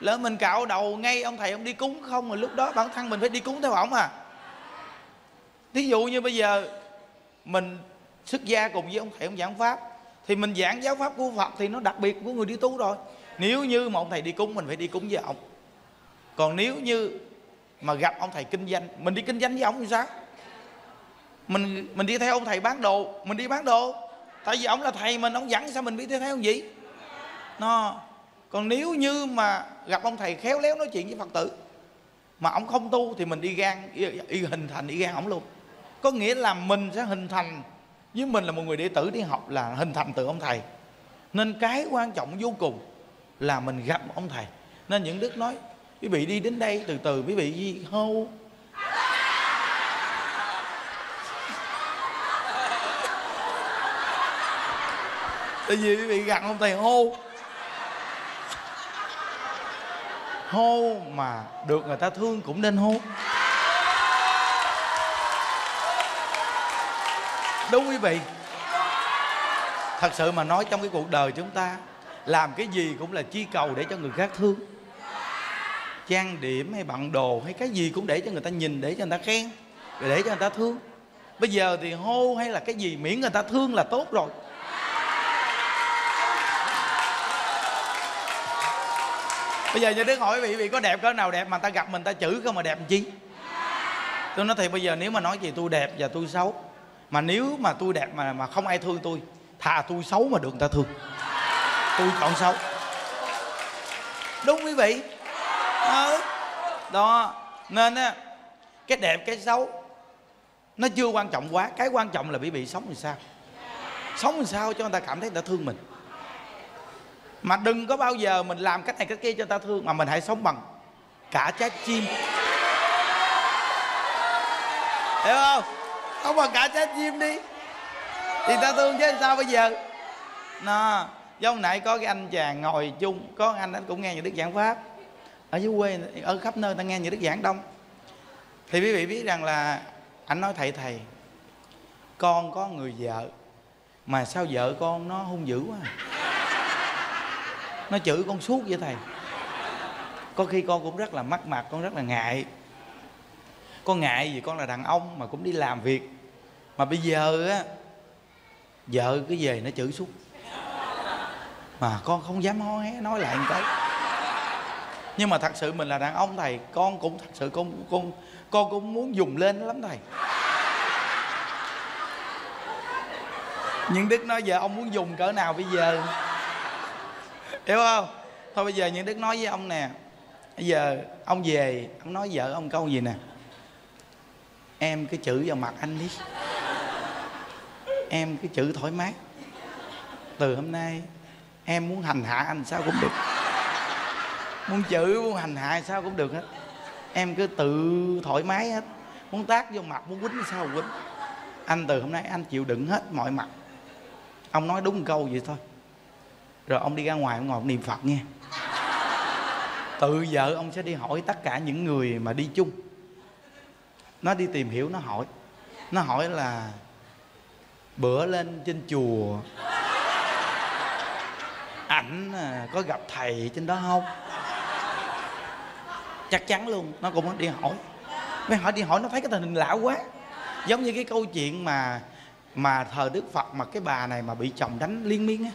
Lỡ mình cạo đầu ngay ông thầy ông đi cúng không, mà lúc đó bản thân mình phải đi cúng theo ổng à. Thí dụ như bây giờ mình xuất gia cùng với ông thầy ông giảng pháp, thì mình giảng giáo pháp của Phật thì nó đặc biệt của người đi tu rồi. Nếu như mà ông thầy đi cúng, mình phải đi cúng với ông. Còn nếu như mà gặp ông thầy kinh doanh, mình đi kinh doanh với ông thì sao? Mình, mình đi theo ông thầy bán đồ, mình đi bán đồ. Tại vì ông là thầy mình, ông dẫn sao mình biết theo theo gì nó. Còn nếu như mà gặp ông thầy khéo léo nói chuyện với Phật tử mà ông không tu thì mình y gan, y, y hình thành y gan ổng luôn. Có nghĩa là mình sẽ hình thành, với mình là một người đệ tử đi học là hình thành từ ông thầy. Nên cái quan trọng vô cùng là mình gặp ông thầy. Nên những đức nói quý vị đi đến đây từ từ, quý vị gì hâu tại vì quý vị gặp ông thầy hô hô mà được người ta thương cũng nên hô, đúng quý vị. Thật sự mà nói, trong cái cuộc đời chúng ta làm cái gì cũng là chi cầu để cho người khác thương, trang điểm hay bận đồ hay cái gì cũng để cho người ta nhìn, để cho người ta khen, rồi để cho người ta thương. Bây giờ thì hô hay là cái gì miễn người ta thương là tốt rồi. Bây giờ như Đức hỏi quý vị có đẹp cỡ nào đẹp mà ta gặp mình ta chửi cơ mà đẹp làm chi. Tôi nói thì bây giờ nếu mà nói gì tôi đẹp và tôi xấu, mà nếu mà tôi đẹp mà mà không ai thương tôi, thà tôi xấu mà được người ta thương, tôi chọn xấu. Đúng quý vị. Đó, đó. Nên á, cái đẹp cái xấu nó chưa quan trọng quá. Cái quan trọng là quý vị sống làm sao, sống làm sao cho người ta cảm thấy người ta thương mình. Mà đừng có bao giờ mình làm cách này cách kia cho người ta thương, mà mình hãy sống bằng cả trái chim. Hiểu không? Sống bằng cả trái chim đi thì ta thương chứ sao bây giờ. Nó giống nãy có cái anh chàng ngồi chung, có anh anh cũng nghe những đức giảng pháp ở dưới quê, ở khắp nơi ta nghe những đức giảng đông. Thì quý vị biết rằng là anh nói thầy thầy con có người vợ mà sao vợ con nó hung dữ quá, nó chửi con suốt vậy thầy. Có khi con cũng rất là mắc mặt, con rất là ngại. Con ngại vì con là đàn ông mà cũng đi làm việc, mà bây giờ á vợ cứ về nó chửi suốt mà con không dám ho hé nói lại một cái. Nhưng mà thật sự mình là đàn ông thầy, con cũng thật sự con con con cũng muốn dùng lên lắm thầy. Nhưng Đức nói giờ ông muốn dùng cỡ nào bây giờ, hiểu không? Thôi bây giờ những Đức nói với ông nè, bây giờ ông về ông nói vợ ông câu gì nè, em cứ chửi vào mặt anh đi, em cứ chửi thoải mái, từ hôm nay em muốn hành hạ anh sao cũng được, muốn chửi muốn hành hạ sao cũng được hết, em cứ tự thoải mái hết, muốn tát vô mặt muốn quýnh sao quýnh, anh từ hôm nay anh chịu đựng hết mọi mặt. Ông nói đúng câu vậy thôi, rồi ông đi ra ngoài ông ngồi ông niệm Phật nghe. Tự vợ ông sẽ đi hỏi tất cả những người mà đi chung, nó đi tìm hiểu, nó hỏi nó hỏi là bữa lên trên chùa ảnh có gặp thầy trên đó không, chắc chắn luôn. Nó cũng đi hỏi, mới hỏi đi hỏi nó thấy cái tình hình lạ quá. Giống như cái câu chuyện mà mà thờ Đức Phật mà cái bà này mà bị chồng đánh liên miên á,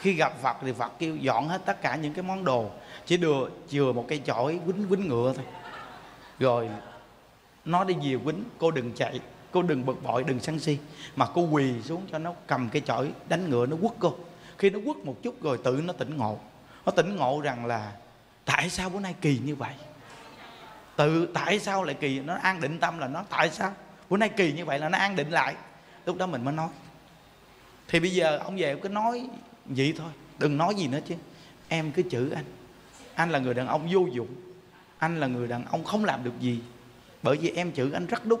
khi gặp Phật thì Phật kêu dọn hết tất cả những cái món đồ, chỉ đưa chừa một cây chổi quýnh quýnh ngựa thôi. Rồi nó đi về quýnh, cô đừng chạy, cô đừng bực bội, đừng sân si, mà cô quỳ xuống cho nó cầm cây chổi đánh ngựa nó quất cô. Khi nó quất một chút rồi tự nó tỉnh ngộ, nó tỉnh ngộ rằng là tại sao bữa nay kỳ như vậy, tự tại sao lại kỳ. Nó an định tâm là nó tại sao bữa nay kỳ như vậy, là nó an định lại. Lúc đó mình mới nói. Thì bây giờ ông về cứ nói vậy thôi, đừng nói gì nữa chứ, em cứ chửi anh, anh là người đàn ông vô dụng, anh là người đàn ông không làm được gì, bởi vì em chửi anh rất đúng.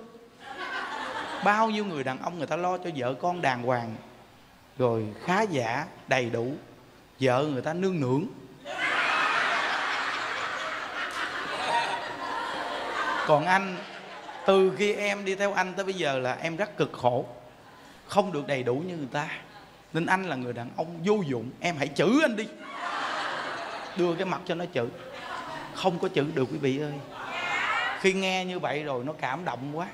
Bao nhiêu người đàn ông người ta lo cho vợ con đàng hoàng, rồi khá giả đầy đủ, vợ người ta nương nưởng. Còn anh, từ khi em đi theo anh tới bây giờ là em rất cực khổ, không được đầy đủ như người ta, nên anh là người đàn ông vô dụng, em hãy chửi anh đi. Đưa cái mặt cho nó chửi, không có chửi được quý vị ơi. Khi nghe như vậy rồi nó cảm động quá,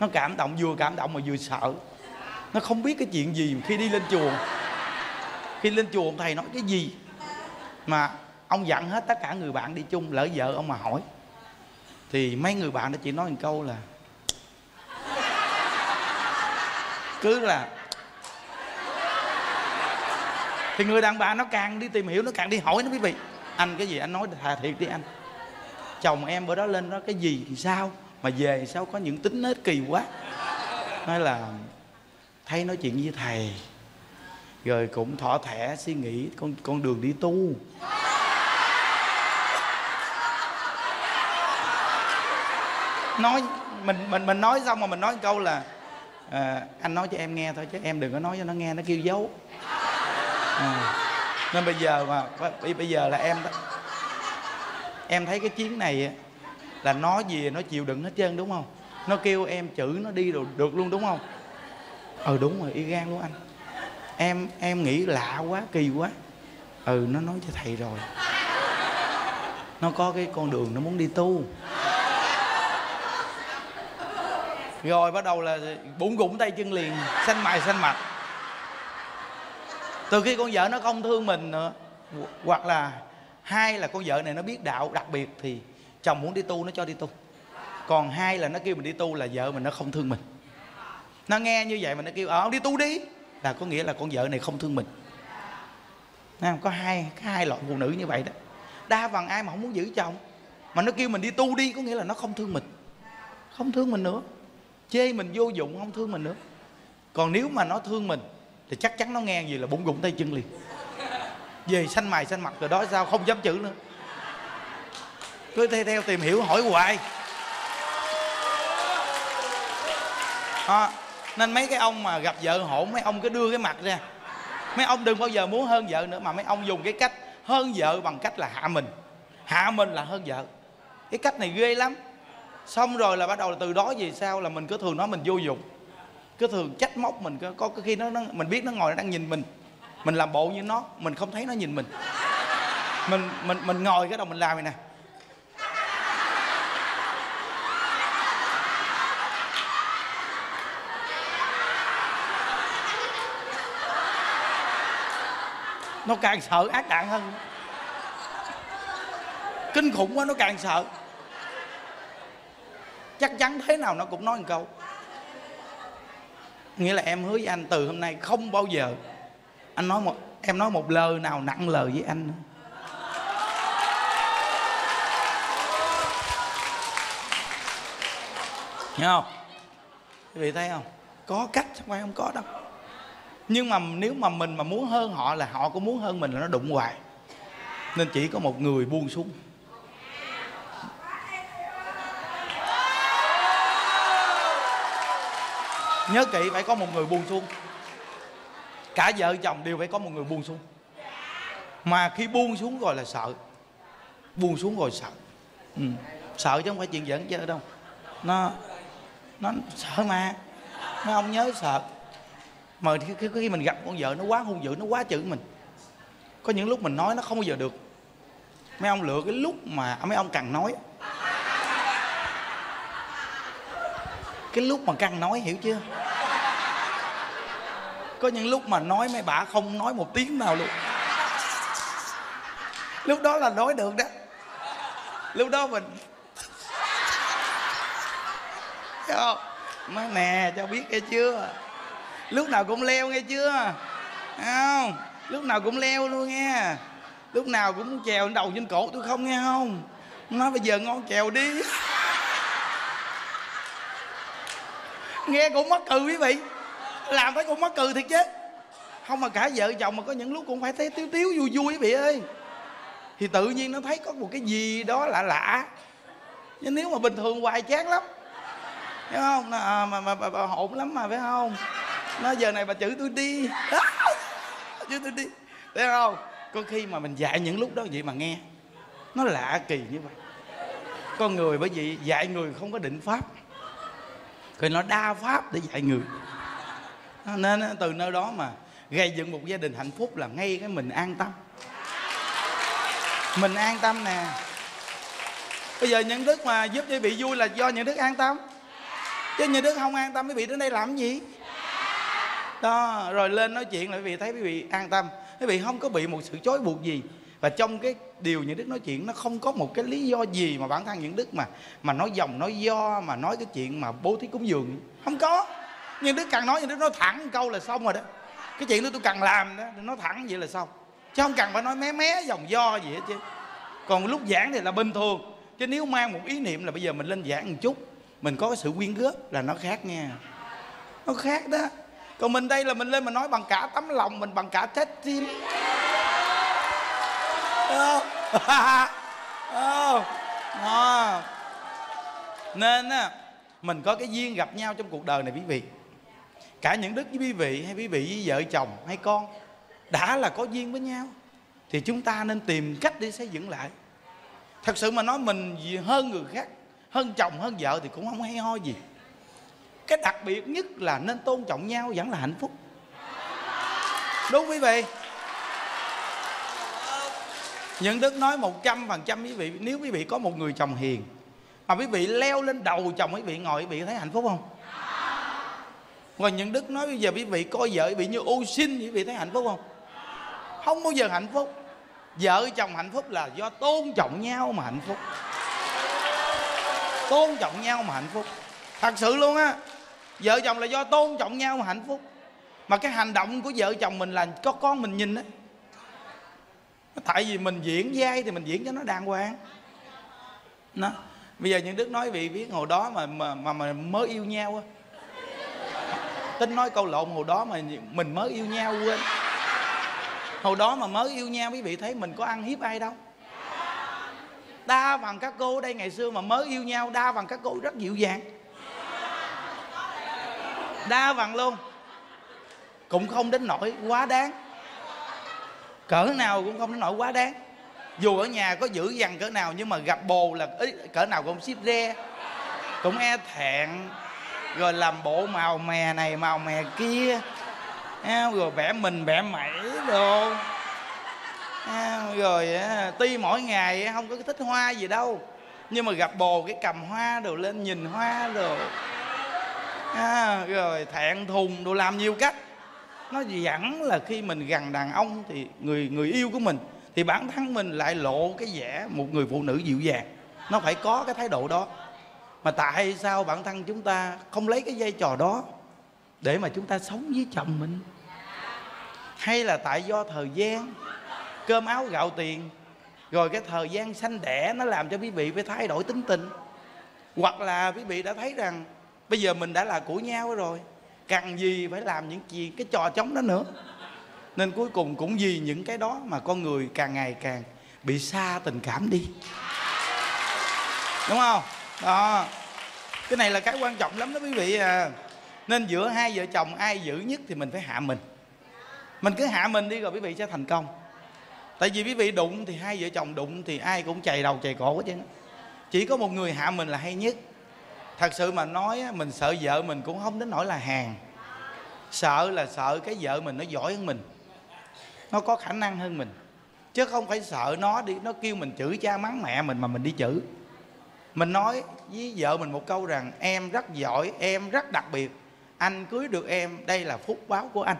nó cảm động, vừa cảm động mà vừa sợ. Nó không biết cái chuyện gì khi đi lên chùa. Khi lên chùa ông thầy nói cái gì mà ông dặn hết tất cả người bạn đi chung, lỡ vợ ông mà hỏi thì mấy người bạn nó chỉ nói một câu là cứ là Thì người đàn bà nó càng đi tìm hiểu, nó càng đi hỏi nó, quý vị. Anh cái gì anh nói thà thiệt đi anh. Chồng em bữa đó lên đó cái gì thì sao, mà về sao có những tính nết kỳ quá. Nói là thấy nói chuyện với thầy, rồi cũng thỏ thẻ suy nghĩ con, con đường đi tu. Nói mình mình mình nói xong mà mình nói câu là à, anh nói cho em nghe thôi chứ em đừng có nói cho nó nghe, nó kêu dấu. À, nên bây giờ mà bây giờ là em đó, em thấy cái chuyến này là nó gì nó chịu đựng hết trơn đúng không? Nó kêu em chữ nó đi được, được luôn đúng không? Ừ đúng rồi, y gan luôn anh. Em em nghĩ lạ quá, kỳ quá. Ừ nó nói cho thầy rồi, nó có cái con đường nó muốn đi tu. Rồi bắt đầu là bụng gụng tay chân liền, xanh mày xanh mặt. Từ khi con vợ nó không thương mình nữa, hoặc là hai là con vợ này nó biết đạo đặc biệt thì chồng muốn đi tu nó cho đi tu. Còn hai là nó kêu mình đi tu là vợ mình nó không thương mình. Nó nghe như vậy mà nó kêu ờ đi tu đi, là có nghĩa là con vợ này không thương mình. Nên có hai cái hai loại phụ nữ như vậy đó. Đa phần ai mà không muốn giữ chồng mà nó kêu mình đi tu đi có nghĩa là nó không thương mình. Không thương mình nữa. Chê mình vô dụng, không thương mình nữa. Còn nếu mà nó thương mình thì chắc chắn nó nghe gì là bụng gụng tay chân liền, về xanh mày xanh mặt rồi đó, sao không dám chữ nữa. Cứ theo theo tìm hiểu hỏi hoài à, nên mấy cái ông mà gặp vợ hổn, mấy ông cứ đưa cái mặt ra. Mấy ông đừng bao giờ muốn hơn vợ nữa, mà mấy ông dùng cái cách hơn vợ bằng cách là hạ mình. Hạ mình là hơn vợ. Cái cách này ghê lắm. Xong rồi là bắt đầu là từ đó về sau là mình cứ thường nói mình vô dụng, cứ thường trách móc mình. Có cái khi nó, nó mình biết nó ngồi nó đang nhìn mình, mình làm bộ như nó, mình không thấy nó nhìn mình. Mình mình mình ngồi cái đầu mình làm này nè. Nó càng sợ ác đạn hơn. Kinh khủng quá, nó càng sợ. Chắc chắn thế nào nó cũng nói một câu. Nghĩa là em hứa với anh từ hôm nay không bao giờ anh nói một em nói một lời nào nặng lời với anh nữa. Hiểu không? Quý vị thấy không? Có cách chứ không có đâu. Nhưng mà nếu mà mình mà muốn hơn họ là họ cũng muốn hơn mình, là nó đụng hoài. Nên chỉ có một người buông xuống. Nhớ kỹ, phải có một người buông xuống. Cả vợ chồng đều phải có một người buông xuống. Mà khi buông xuống rồi là sợ. Buông xuống rồi sợ. Ừ. Sợ chứ không phải chuyện giỡn chơi đâu. Nó nó sợ mà. Nó không nhớ sợ. Mà khi, khi mình gặp con vợ nó quá hung dữ, nó quá chữ mình. Có những lúc mình nói nó không bao giờ được. Mấy ông lựa cái lúc mà mấy ông càng nói. Cái lúc mà căng nói, hiểu chưa? Có những lúc mà nói mấy bà không nói một tiếng nào luôn. Lúc đó là nói được đó. Lúc đó mình thấy không? Má nè, cho biết nghe chưa? Lúc nào cũng leo nghe chưa? Không? Lúc nào cũng leo luôn nghe. Lúc nào cũng trèo đầu trên cổ tôi không nghe không? Nói bây giờ ngon trèo đi. Nghe cũng mắc cười quý vị. Làm thấy cũng mắc cười thiệt chứ. Không mà cả vợ chồng mà có những lúc cũng phải thấy tiếu tiếu vui vui quý vị ơi. Thì tự nhiên nó thấy có một cái gì đó lạ lạ. Nhưng nếu mà bình thường hoài chán lắm. Hiểu không? Nó, à, mà, mà, mà, bà hổn lắm mà phải không? Nó giờ này bà chửi tôi đi. Chửi tôi đi. Thấy không? Có khi mà mình dạy những lúc đó vậy mà nghe. Nó lạ kỳ như vậy. Con người bởi vì dạy người không có định pháp. Rồi nó đa pháp để dạy người. Nên từ nơi đó mà gây dựng một gia đình hạnh phúc là ngay cái mình an tâm. Mình an tâm nè. Bây giờ Nhuận Đức mà giúp cho bị vui là do Nhuận Đức an tâm. Chứ Nhuận Đức không an tâm quý vị đến đây làm gì. Đó, rồi lên nói chuyện là quý vị thấy quý vị an tâm. Quý vị không có bị một sự chối buộc gì. Và trong cái điều Nhuận Đức nói chuyện nó không có một cái lý do gì mà bản thân Nhuận Đức mà mà nói dòng nói do mà nói cái chuyện mà bố thí cúng dường không có. Nhuận Đức càng nói Nhuận Đức nói thẳng một câu là xong rồi đó. Cái chuyện đó tôi cần làm đó, nói thẳng vậy là xong, chứ không cần phải nói mé mé dòng do gì hết chứ. Còn lúc giảng thì là bình thường, chứ nếu mang một ý niệm là bây giờ mình lên giảng một chút, mình có cái sự quyên góp là nó khác nha, nó khác đó. Còn mình đây là mình lên mình nói bằng cả tấm lòng mình, bằng cả trái tim. Nên á, mình có cái duyên gặp nhau trong cuộc đời này quý vị. Cả những đức với quý vị, hay quý vị với vợ chồng hay con, đã là có duyên với nhau thì chúng ta nên tìm cách để xây dựng lại. Thật sự mà nói mình hơn người khác, hơn chồng hơn vợ thì cũng không hay ho gì. Cái đặc biệt nhất là nên tôn trọng nhau vẫn là hạnh phúc. Đúng quý vị. Nhuận Đức nói một trăm phần trăm quý vị, nếu quý vị có một người chồng hiền mà quý vị leo lên đầu chồng quý vị ngồi, quý vị thấy hạnh phúc không? Rồi Nhuận Đức nói bây giờ quý vị coi vợ quý vị như ô xin, quý vị thấy hạnh phúc không? Không bao giờ hạnh phúc. Vợ chồng hạnh phúc là do tôn trọng nhau mà hạnh phúc. Tôn trọng nhau mà hạnh phúc. Thật sự luôn á, vợ chồng là do tôn trọng nhau mà hạnh phúc. Mà cái hành động của vợ chồng mình là có con mình nhìn á. Tại vì mình diễn vai thì mình diễn cho nó đàng hoàng. Nó bây giờ Nhuận Đức nói vì biết hồi đó mà mà mà, mà mới yêu nhau á. Tính nói câu lộn, hồi đó mà mình mới yêu nhau quên. Hồi đó mà mới yêu nhau quý vị thấy mình có ăn hiếp ai đâu. Đa phần các cô ở đây ngày xưa mà mới yêu nhau, đa phần các cô rất dịu dàng. Đa phần luôn. Cũng không đến nỗi quá đáng. Cỡ nào cũng không đến nỗi quá đáng. Dù ở nhà có dữ dằn cỡ nào nhưng mà gặp bồ là ý, cỡ nào cũng xiết re, cũng e thẹn, rồi làm bộ màu mè này màu mè kia, rồi vẽ mình vẽ mẩy đồ, rồi tuy mỗi ngày không có thích hoa gì đâu nhưng mà gặp bồ cái cầm hoa đồ lên nhìn hoa đồ, rồi thẹn thùng đồ, làm nhiều cách. Nó vẫn là khi mình gần đàn ông thì người người yêu của mình thì bản thân mình lại lộ cái vẻ một người phụ nữ dịu dàng. Nó phải có cái thái độ đó. Mà tại sao bản thân chúng ta không lấy cái vai trò đó để mà chúng ta sống với chồng mình? Hay là tại do thời gian, cơm áo gạo tiền, rồi cái thời gian sanh đẻ nó làm cho quý vị phải thay đổi tính tình? Hoặc là quý vị đã thấy rằng bây giờ mình đã là của nhau rồi, cần gì phải làm những chuyện cái trò trống đó nữa. Nên cuối cùng cũng vì những cái đó mà con người càng ngày càng bị xa tình cảm đi. Đúng không? Đó. Cái này là cái quan trọng lắm đó quý vị à. Nên giữa hai vợ chồng ai dữ nhất thì mình phải hạ mình. Mình cứ hạ mình đi rồi quý vị sẽ thành công. Tại vì quý vị đụng thì hai vợ chồng đụng thì ai cũng chày đầu chày cổ hết trơn. Chỉ có một người hạ mình là hay nhất. Thật sự mà nói mình sợ vợ mình cũng không đến nỗi là hàng. Sợ là sợ cái vợ mình nó giỏi hơn mình, nó có khả năng hơn mình, chứ không phải sợ nó đi nó kêu mình chửi cha mắng mẹ mình mà mình đi chửi. Mình nói với vợ mình một câu rằng em rất giỏi, em rất đặc biệt, anh cưới được em đây là phúc báo của anh.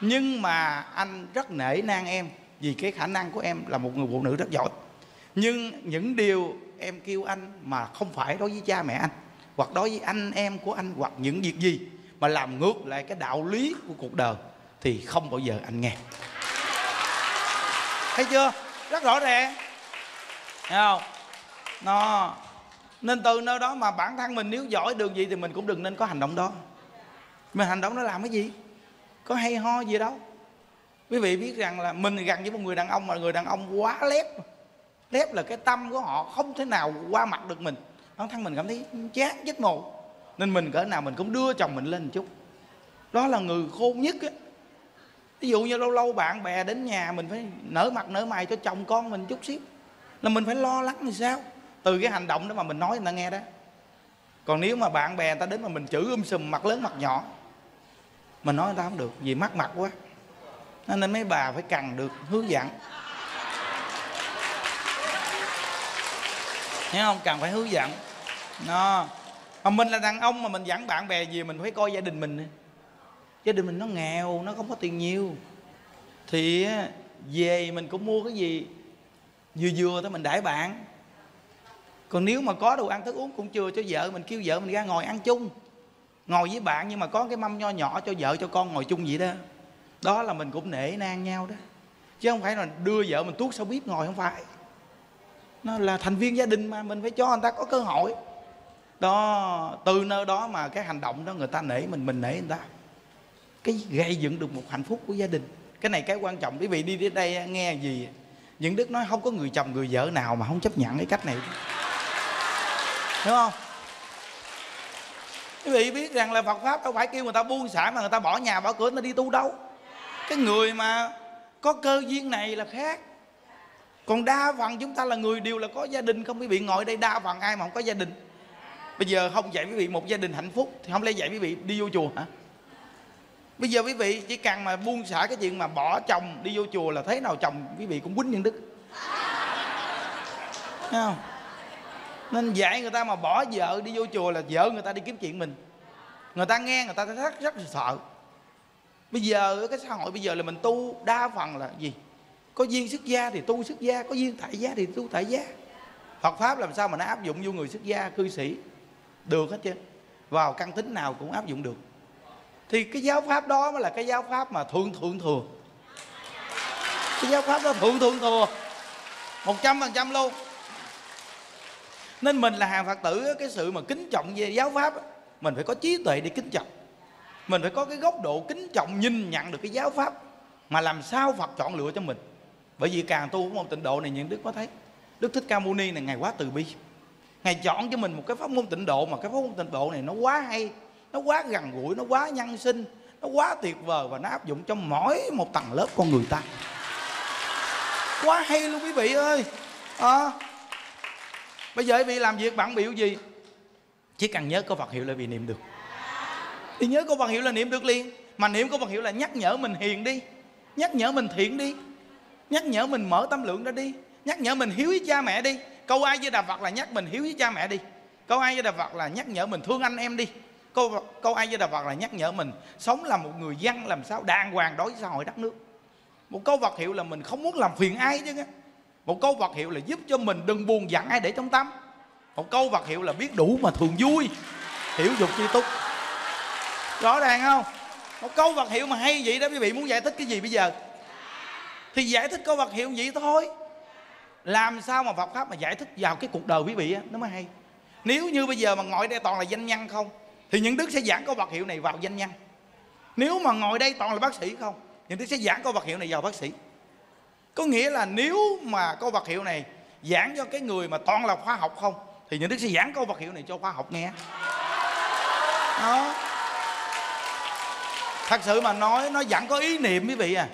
Nhưng mà anh rất nể nang em vì cái khả năng của em là một người phụ nữ rất giỏi. Nhưng những điều em kêu anh mà không phải đối với cha mẹ anh, hoặc đối với anh em của anh, hoặc những việc gì mà làm ngược lại cái đạo lý của cuộc đời thì không bao giờ anh nghe. Thấy chưa? Rất rõ ràng. Thấy không? Nó nên từ nơi đó mà bản thân mình nếu giỏi được gì thì mình cũng đừng nên có hành động đó. Mình hành động đó làm cái gì? Có hay ho gì đâu. Quý vị biết rằng là mình gần với một người đàn ông mà người đàn ông quá lép. Lép là cái tâm của họ không thể nào qua mặt được mình. Bản thân mình cảm thấy chán chết mồ. Nên mình cỡ nào mình cũng đưa chồng mình lên một chút. Đó là người khôn nhất á. Ví dụ như lâu lâu bạn bè đến nhà mình phải nở mặt nở mày cho chồng con mình chút xíu. Là mình phải lo lắng thì sao? Từ cái hành động đó mà mình nói người ta nghe đó. Còn nếu mà bạn bè người ta đến mà mình chửi um sùm mặt lớn mặt nhỏ, mình nói người ta không được vì mắc mặt quá. Nên mấy bà phải cần được hướng dẫn. Thấy không? Cần phải hướng dẫn. Nó mà mình là đàn ông mà mình dẫn bạn bè gì mình phải coi gia đình mình. Gia đình mình nó nghèo, nó không có tiền nhiều thì về mình cũng mua cái gì vừa vừa thôi mình đãi bạn. Còn nếu mà có đồ ăn thức uống cũng chưa cho vợ mình, kêu vợ mình ra ngồi ăn chung, ngồi với bạn nhưng mà có cái mâm nho nhỏ cho vợ cho con ngồi chung vậy đó. Đó là mình cũng nể nang nhau đó, chứ không phải là đưa vợ mình tuốt sau bếp ngồi, không phải. Nó là thành viên gia đình mà, mình phải cho người ta có cơ hội. Đó, từ nơi đó mà cái hành động đó người ta nể mình, mình nể người ta, cái gây dựng được một hạnh phúc của gia đình. Cái này cái quan trọng. Quý vị đi đến đây nghe gì Nhuận Đức nói không có người chồng người vợ nào mà không chấp nhận cái cách này, đúng không? Quý vị biết rằng là Phật Pháp đâu phải kêu người ta buông xả mà người ta bỏ nhà bỏ cửa người ta đi tu đâu. Cái người mà có cơ duyên này là khác. Còn đa phần chúng ta là người đều là có gia đình không? Quý vị ngồi đây đa phần ai mà không có gia đình? Bây giờ không dạy quý vị một gia đình hạnh phúc thì không lẽ dạy quý vị đi vô chùa hả? Bây giờ quý vị chỉ cần mà buông xả cái chuyện mà bỏ chồng đi vô chùa là thế nào chồng quý vị cũng quýnh Nhuận Đức, thấy không? Nên dạy người ta mà bỏ vợ đi vô chùa là vợ người ta đi kiếm chuyện mình. Người ta nghe người ta rất, rất là sợ. Bây giờ cái xã hội bây giờ là mình tu đa phần là gì? Có duyên xuất gia thì tu xuất gia, có duyên tại gia thì tu tại gia. Phật Pháp làm sao mà nó áp dụng vô người xuất gia, cư sĩ được hết chứ. Vào căn tính nào cũng áp dụng được. Thì cái giáo pháp đó mới là cái giáo pháp mà thượng thượng thừa. Cái giáo pháp đó thượng thượng thừa một trăm phần trăm luôn. Nên mình là hàng Phật tử, cái sự mà kính trọng về giáo pháp mình phải có trí tuệ để kính trọng. Mình phải có cái góc độ kính trọng nhìn nhận được cái giáo pháp mà làm sao Phật chọn lựa cho mình. Bởi vì càng tu của môn tịnh độ này, những Đức có thấy Đức Thích Ca Mâu Ni này Ngài quá từ bi. Ngài chọn cho mình một cái pháp môn tịnh độ mà cái pháp môn tịnh độ này nó quá hay, nó quá gần gũi, nó quá nhân sinh, nó quá tuyệt vời và nó áp dụng trong mỗi một tầng lớp con người ta. Quá hay luôn quý vị ơi. À, bây giờ quý vị làm việc bận biểu gì chỉ cần nhớ câu Phật hiệu là bị niệm được. Thì nhớ câu Phật hiệu là niệm được liền. Mà niệm câu Phật hiệu là nhắc nhở mình hiền đi, nhắc nhở mình thiện đi, nhắc nhở mình mở tâm lượng ra đi, nhắc nhở mình hiếu với cha mẹ đi. Câu A Di Đà Phật là nhắc mình hiếu với cha mẹ đi. Câu A Di Đà Phật là nhắc nhở mình thương anh em đi. Câu câu A Di Đà Phật là nhắc nhở mình sống là một người dân làm sao đàng hoàng đối với xã hội đất nước. Một câu Phật hiệu là mình không muốn làm phiền ai chứ. Một câu Phật hiệu là giúp cho mình đừng buồn giận ai để trong tâm. Một câu Phật hiệu là biết đủ mà thường vui, hiểu dục chi túc. Rõ ràng không? Một câu Phật hiệu mà hay vậy đó. Quý vị muốn giải thích cái gì bây giờ? Thì giải thích câu Phật hiệu vậy thôi. Làm sao mà Phật Pháp mà giải thích vào cái cuộc đời quý vị á, nó mới hay. Nếu như bây giờ mà ngồi đây toàn là danh nhân không thì Nhuận Đức sẽ giảng câu Phật hiệu này vào danh nhân. Nếu mà ngồi đây toàn là bác sĩ không, Nhuận Đức sẽ giảng câu Phật hiệu này vào bác sĩ. Có nghĩa là nếu mà câu Phật hiệu này giảng cho cái người mà toàn là khoa học không thì Nhuận Đức sẽ giảng câu Phật hiệu này cho khoa học nghe. Đó, thật sự mà nói nó vẫn có ý niệm quý vị à.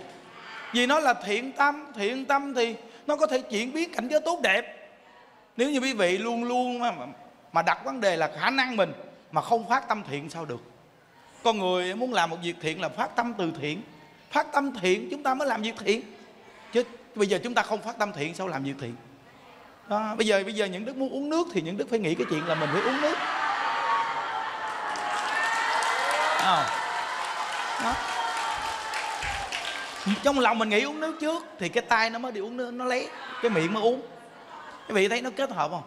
Vì nó là thiện tâm, thiện tâm thì nó có thể chuyển biến cảnh giới tốt đẹp. Nếu như quý vị luôn luôn mà, mà đặt vấn đề là khả năng mình mà không phát tâm thiện sao được. Con người muốn làm một việc thiện là phát tâm từ thiện. Phát tâm thiện chúng ta mới làm việc thiện. Chứ bây giờ chúng ta không phát tâm thiện sao làm việc thiện đó. Bây giờ bây giờ Nhuận Đức muốn uống nước thì Nhuận Đức phải nghĩ cái chuyện là mình phải uống nước. Đó. Đó. Trong lòng mình nghĩ uống nước trước thì cái tay nó mới đi uống nước, nó lấy cái miệng mới uống. Quý vị thấy nó kết hợp không?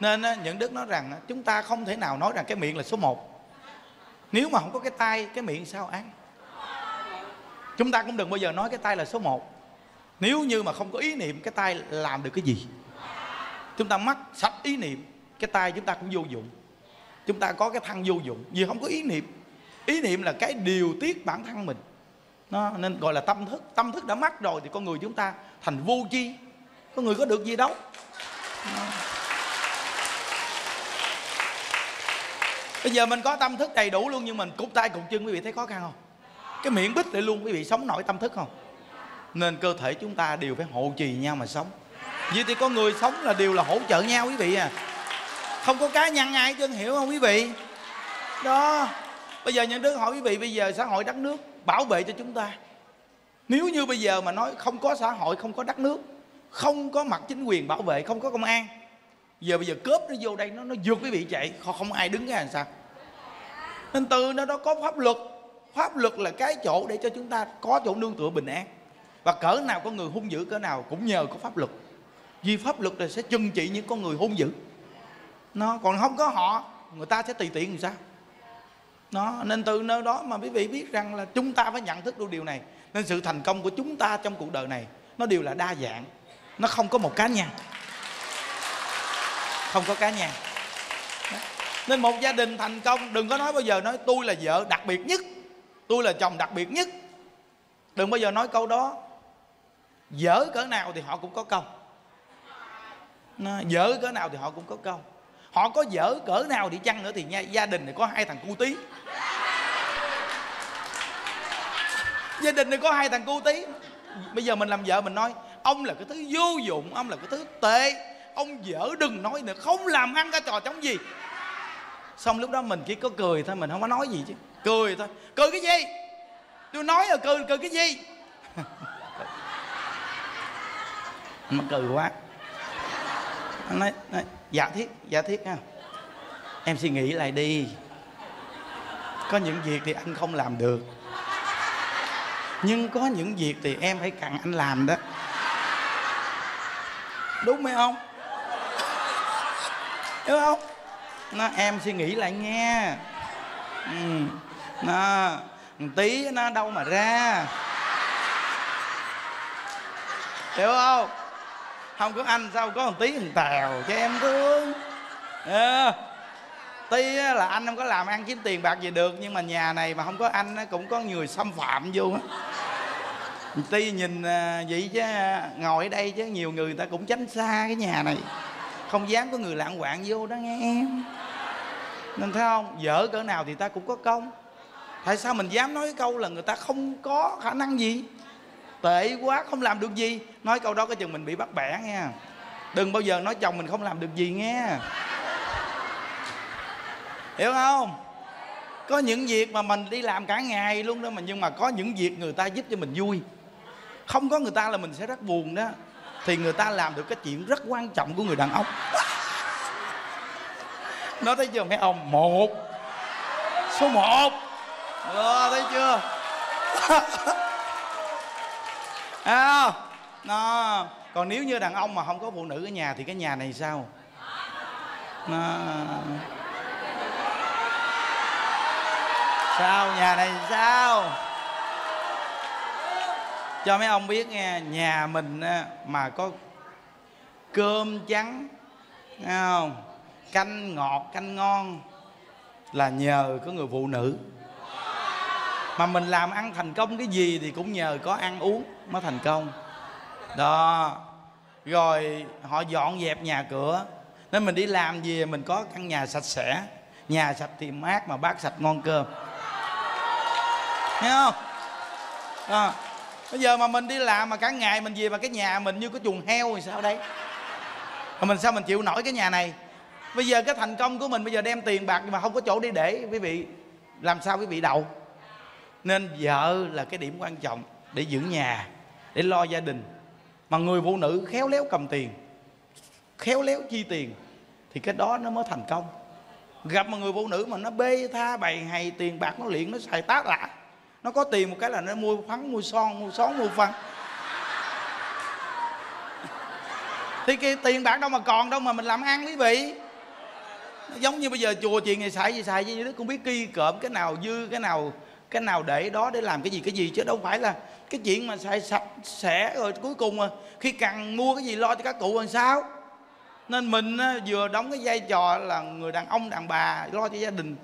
Nên Nhuận Đức nói rằng chúng ta không thể nào nói rằng cái miệng là số một. Nếu mà không có cái tay, cái miệng sao ăn? Chúng ta cũng đừng bao giờ nói cái tay là số một. Nếu như mà không có ý niệm, cái tay làm được cái gì? Chúng ta mắc sạch ý niệm, cái tay chúng ta cũng vô dụng. Chúng ta có cái thân vô dụng vì không có ý niệm. Ý niệm là cái điều tiết bản thân mình. Nó nên gọi là tâm thức. Tâm thức đã mắc rồi thì con người chúng ta thành vô chi. Con người có được gì đâu. Bây giờ mình có tâm thức đầy đủ luôn nhưng mình cụt tay cụt chân, quý vị thấy khó khăn không? Cái miệng bít lại luôn, quý vị sống nổi tâm thức không? Nên cơ thể chúng ta đều phải hộ trì nhau mà sống. Vậy thì con người sống là đều là hỗ trợ nhau quý vị à. Không có cá nhân ai chứ, hiểu không quý vị? Đó. Bây giờ Nhuận Đức hỏi quý vị, bây giờ xã hội đất nước bảo vệ cho chúng ta. Nếu như bây giờ mà nói không có xã hội, không có đất nước, không có mặt chính quyền bảo vệ, không có công an, giờ bây giờ cướp nó vô đây, nó nó vượt quý vị chạy, không ai đứng ra làm sao. Nên từ nó đó có pháp luật. Pháp luật là cái chỗ để cho chúng ta có chỗ nương tựa bình an. Và cỡ nào con người hung dữ cỡ nào cũng nhờ có pháp luật. Vì pháp luật là sẽ trừng trị những con người hung dữ. Nó còn không có họ, người ta sẽ tùy tiện làm sao. Nó, nên từ nơi đó mà quý vị biết rằng là chúng ta phải nhận thức được điều này. Nên sự thành công của chúng ta trong cuộc đời này nó đều là đa dạng, nó không có một cá nhân, không có cá nhân. Nên một gia đình thành công đừng có nói bao giờ nói tôi là vợ đặc biệt nhất, tôi là chồng đặc biệt nhất. Đừng bao giờ nói câu đó. Dở cỡ nào thì họ cũng có câu, dở cỡ nào thì họ cũng có câu. Họ có dở cỡ nào đi chăng nữa thì nha, gia đình này có hai thằng cu tí. Gia đình này có hai thằng cu tí. Bây giờ mình làm vợ mình nói ông là cái thứ vô dụng, ông là cái thứ tệ, ông dở đừng nói nữa, không làm ăn cả trò chống gì. Xong lúc đó mình chỉ có cười thôi, mình không có nói gì chứ. Cười thôi. Cười cái gì? Tôi nói là cười, cười cái gì? Mà cười quá. Anh nói, nói dạ thiết, dạ thiết ha. Em suy nghĩ lại đi. Có những việc thì anh không làm được, nhưng có những việc thì em phải cần anh làm đó. Đúng hay không? Đúng không? Nó em suy nghĩ lại nghe. Ừ. Nó tí nó đâu mà ra. Hiểu không? Không có anh sao có một tí thằng Tèo cho em thương. Yeah. Tí là anh không có làm ăn kiếm tiền bạc gì được, nhưng mà nhà này mà không có anh cũng có người xâm phạm vô. Tí nhìn vậy chứ ngồi ở đây chứ nhiều người ta cũng tránh xa cái nhà này, không dám có người lạng quạng vô đó nghe em. Nên thấy không, dở cỡ nào thì ta cũng có công. Tại sao mình dám nói câu là người ta không có khả năng gì, tệ quá, không làm được gì? Nói câu đó có chừng mình bị bắt bẻ nghe. Đừng bao giờ nói chồng mình không làm được gì nghe. Hiểu không? Có những việc mà mình đi làm cả ngày luôn đó mà, nhưng mà có những việc người ta giúp cho mình vui. Không có người ta là mình sẽ rất buồn đó. Thì người ta làm được cái chuyện rất quan trọng của người đàn ông. Nó thấy chưa mấy ông? Một. Số một. Đó, thấy chưa? À, nó. Còn nếu như đàn ông mà không có phụ nữ ở nhà thì cái nhà này sao? Nó... Sao? Nhà này sao? Cho mấy ông biết nghe, nhà mình mà có cơm trắng, nghe không? Canh ngọt, canh ngon là nhờ có người phụ nữ. Mà mình làm ăn thành công cái gì thì cũng nhờ có ăn uống mới thành công. Đó. Rồi họ dọn dẹp nhà cửa. Nên mình đi làm gì mình có căn nhà sạch sẽ. Nhà sạch thì mát mà bát sạch ngon cơm. Thấy không? Đó. Bây giờ mà mình đi làm mà cả ngày mình về mà cái nhà mình như có chuồng heo thì sao đây? Mà mình sao mình chịu nổi cái nhà này? Bây giờ cái thành công của mình bây giờ đem tiền bạc mà không có chỗ đi để, quý vị làm sao quý vị đậu? Nên vợ là cái điểm quan trọng để giữ nhà, để lo gia đình. Mà người phụ nữ khéo léo cầm tiền, khéo léo chi tiền thì cái đó nó mới thành công. Gặp một người phụ nữ mà nó bê tha bày hay tiền bạc nó liền, nó xài tá lạ. Nó có tiền một cái là nó mua phấn, mua son, mua son, mua phấn. Thì cái tiền bạc đâu mà còn đâu mà mình làm ăn quý vị. Giống như bây giờ chùa chuyện này xài gì xài gì đó cũng biết kỳ cộm cái nào dư, cái nào cái nào để đó để làm cái gì cái gì, chứ đâu phải là cái chuyện mà xài sạch sẽ rồi cuối cùng mà khi cần mua cái gì lo cho các cụ làm sao. Nên mình vừa đóng cái vai trò là người đàn ông đàn bà lo cho gia đình,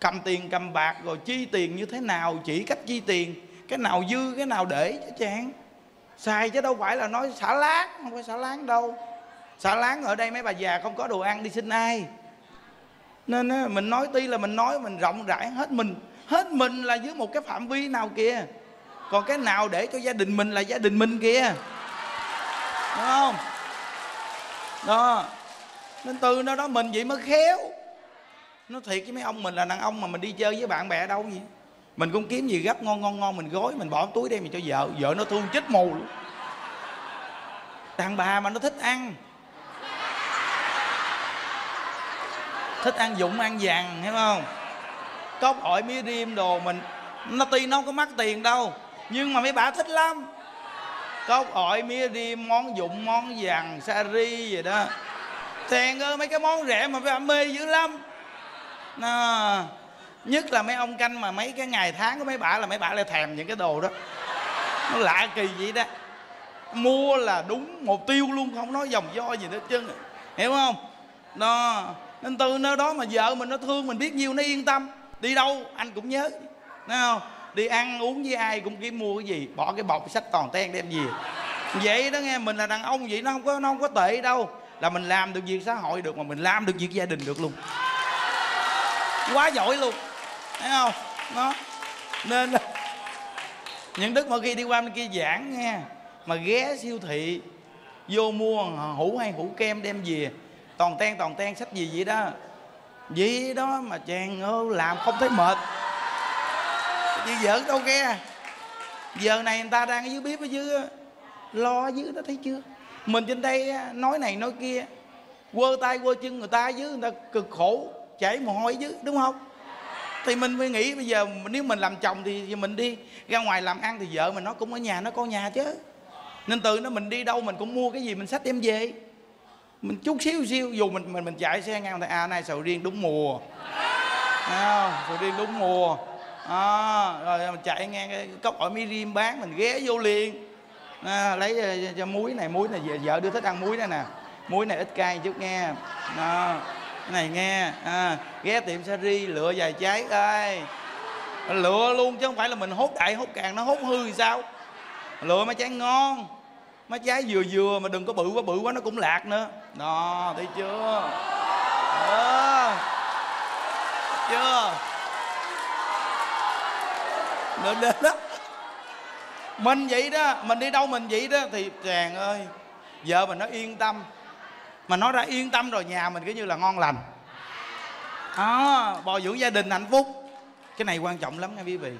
cầm tiền cầm bạc rồi chi tiền như thế nào, chỉ cách chi tiền, cái nào dư cái nào để chứ chán xài, chứ đâu phải là nói xả láng. Không phải xả láng đâu, xả láng ở đây mấy bà già không có đồ ăn đi xin ai. Nên mình nói tuy là mình nói mình rộng rãi hết mình, hết mình là dưới một cái phạm vi nào kìa, còn cái nào để cho gia đình mình là gia đình mình kìa, đúng không? Đó. Nên từ nó đó mình vậy mới khéo. Nó thiệt chứ mấy ông, mình là đàn ông mà mình đi chơi với bạn bè đâu vậy, mình cũng kiếm gì gấp ngon ngon ngon mình gói mình bỏ túi đem mình cho vợ, vợ nó thương chết mù luôn. Đàn bà mà nó thích ăn, thích ăn vụng ăn vàng, hiểu không? Cốc ổi mía riêm đồ mình nó tuy nó không có mắc tiền đâu, nhưng mà mấy bà thích lắm. Cốc ổi mía riêm, món vụng món vàng sa ri vậy đó, thèn ơi mấy cái món rẻ mà mấy bà mê dữ lắm. Nó Nhất là mấy ông canh mà mấy cái ngày tháng của mấy bả là mấy bả lại thèm những cái đồ đó. Nó lạ kỳ vậy đó. Mua là đúng một tiêu luôn, không nói dòng do gì nữa chứ. Hiểu không? Đó. Nên từ nơi đó mà vợ mình nó thương mình biết nhiêu nó yên tâm. Đi đâu anh cũng nhớ. Thấy không? Đi ăn uống với ai cũng kiếm mua cái gì, bỏ cái bọc sách toàn ten đem về. Vậy đó nghe, mình là đàn ông vậy nó không có, nó không có tệ đâu. Là mình làm được việc xã hội được mà mình làm được việc gia đình được luôn. Quá giỏi luôn. Thấy không? Nó nên những Đức mỗi khi đi qua bên kia giảng nghe, mà ghé siêu thị vô mua hũ hay hũ kem đem về toàn ten toàn ten sách gì vậy đó. Vậy đó mà chàng ơi, làm không thấy mệt. Chứ giỡn đâu nghe. Giờ này người ta đang ở dưới bếp ở dưới, lo ở dưới đó thấy chưa. Mình trên đây nói này nói kia, quơ tay quơ chân người ta ở dưới, người ta cực khổ chảy mồ hôi chứ, đúng không? Thì mình mới nghĩ bây giờ nếu mình làm chồng thì mình đi ra ngoài làm ăn thì vợ mình nó cũng ở nhà, nó có nhà chứ. Nên từ nó mình đi đâu mình cũng mua cái gì mình xách đem về. Mình chút xíu xíu dù mình mình mình chạy xe ngang thì à nay sầu riêng đúng mùa. À, sầu riêng đúng mùa. À, rồi mình chạy ngang cái cốc ở Mỹ Rim bán mình ghé vô liền. À, lấy cho muối này, muối này vợ đưa thích ăn muối đây nè. Muối này ít cay chút nghe. À, này nghe à, ghé tiệm sari lựa vài trái ơi, lựa luôn chứ không phải là mình hốt đại hốt càng nó hốt hư thì sao. Lựa mấy trái ngon, mấy trái vừa vừa mà đừng có bự quá, bự quá nó cũng lạc nữa đó, thấy chưa? Đó, chưa được đó. Mình vậy đó, mình đi đâu mình vậy đó thì chàng ơi vợ mình nó yên tâm. Mà nói ra yên tâm rồi nhà mình cứ như là ngon lành à, bồi dưỡng gia đình hạnh phúc. Cái này quan trọng lắm nha quý vị.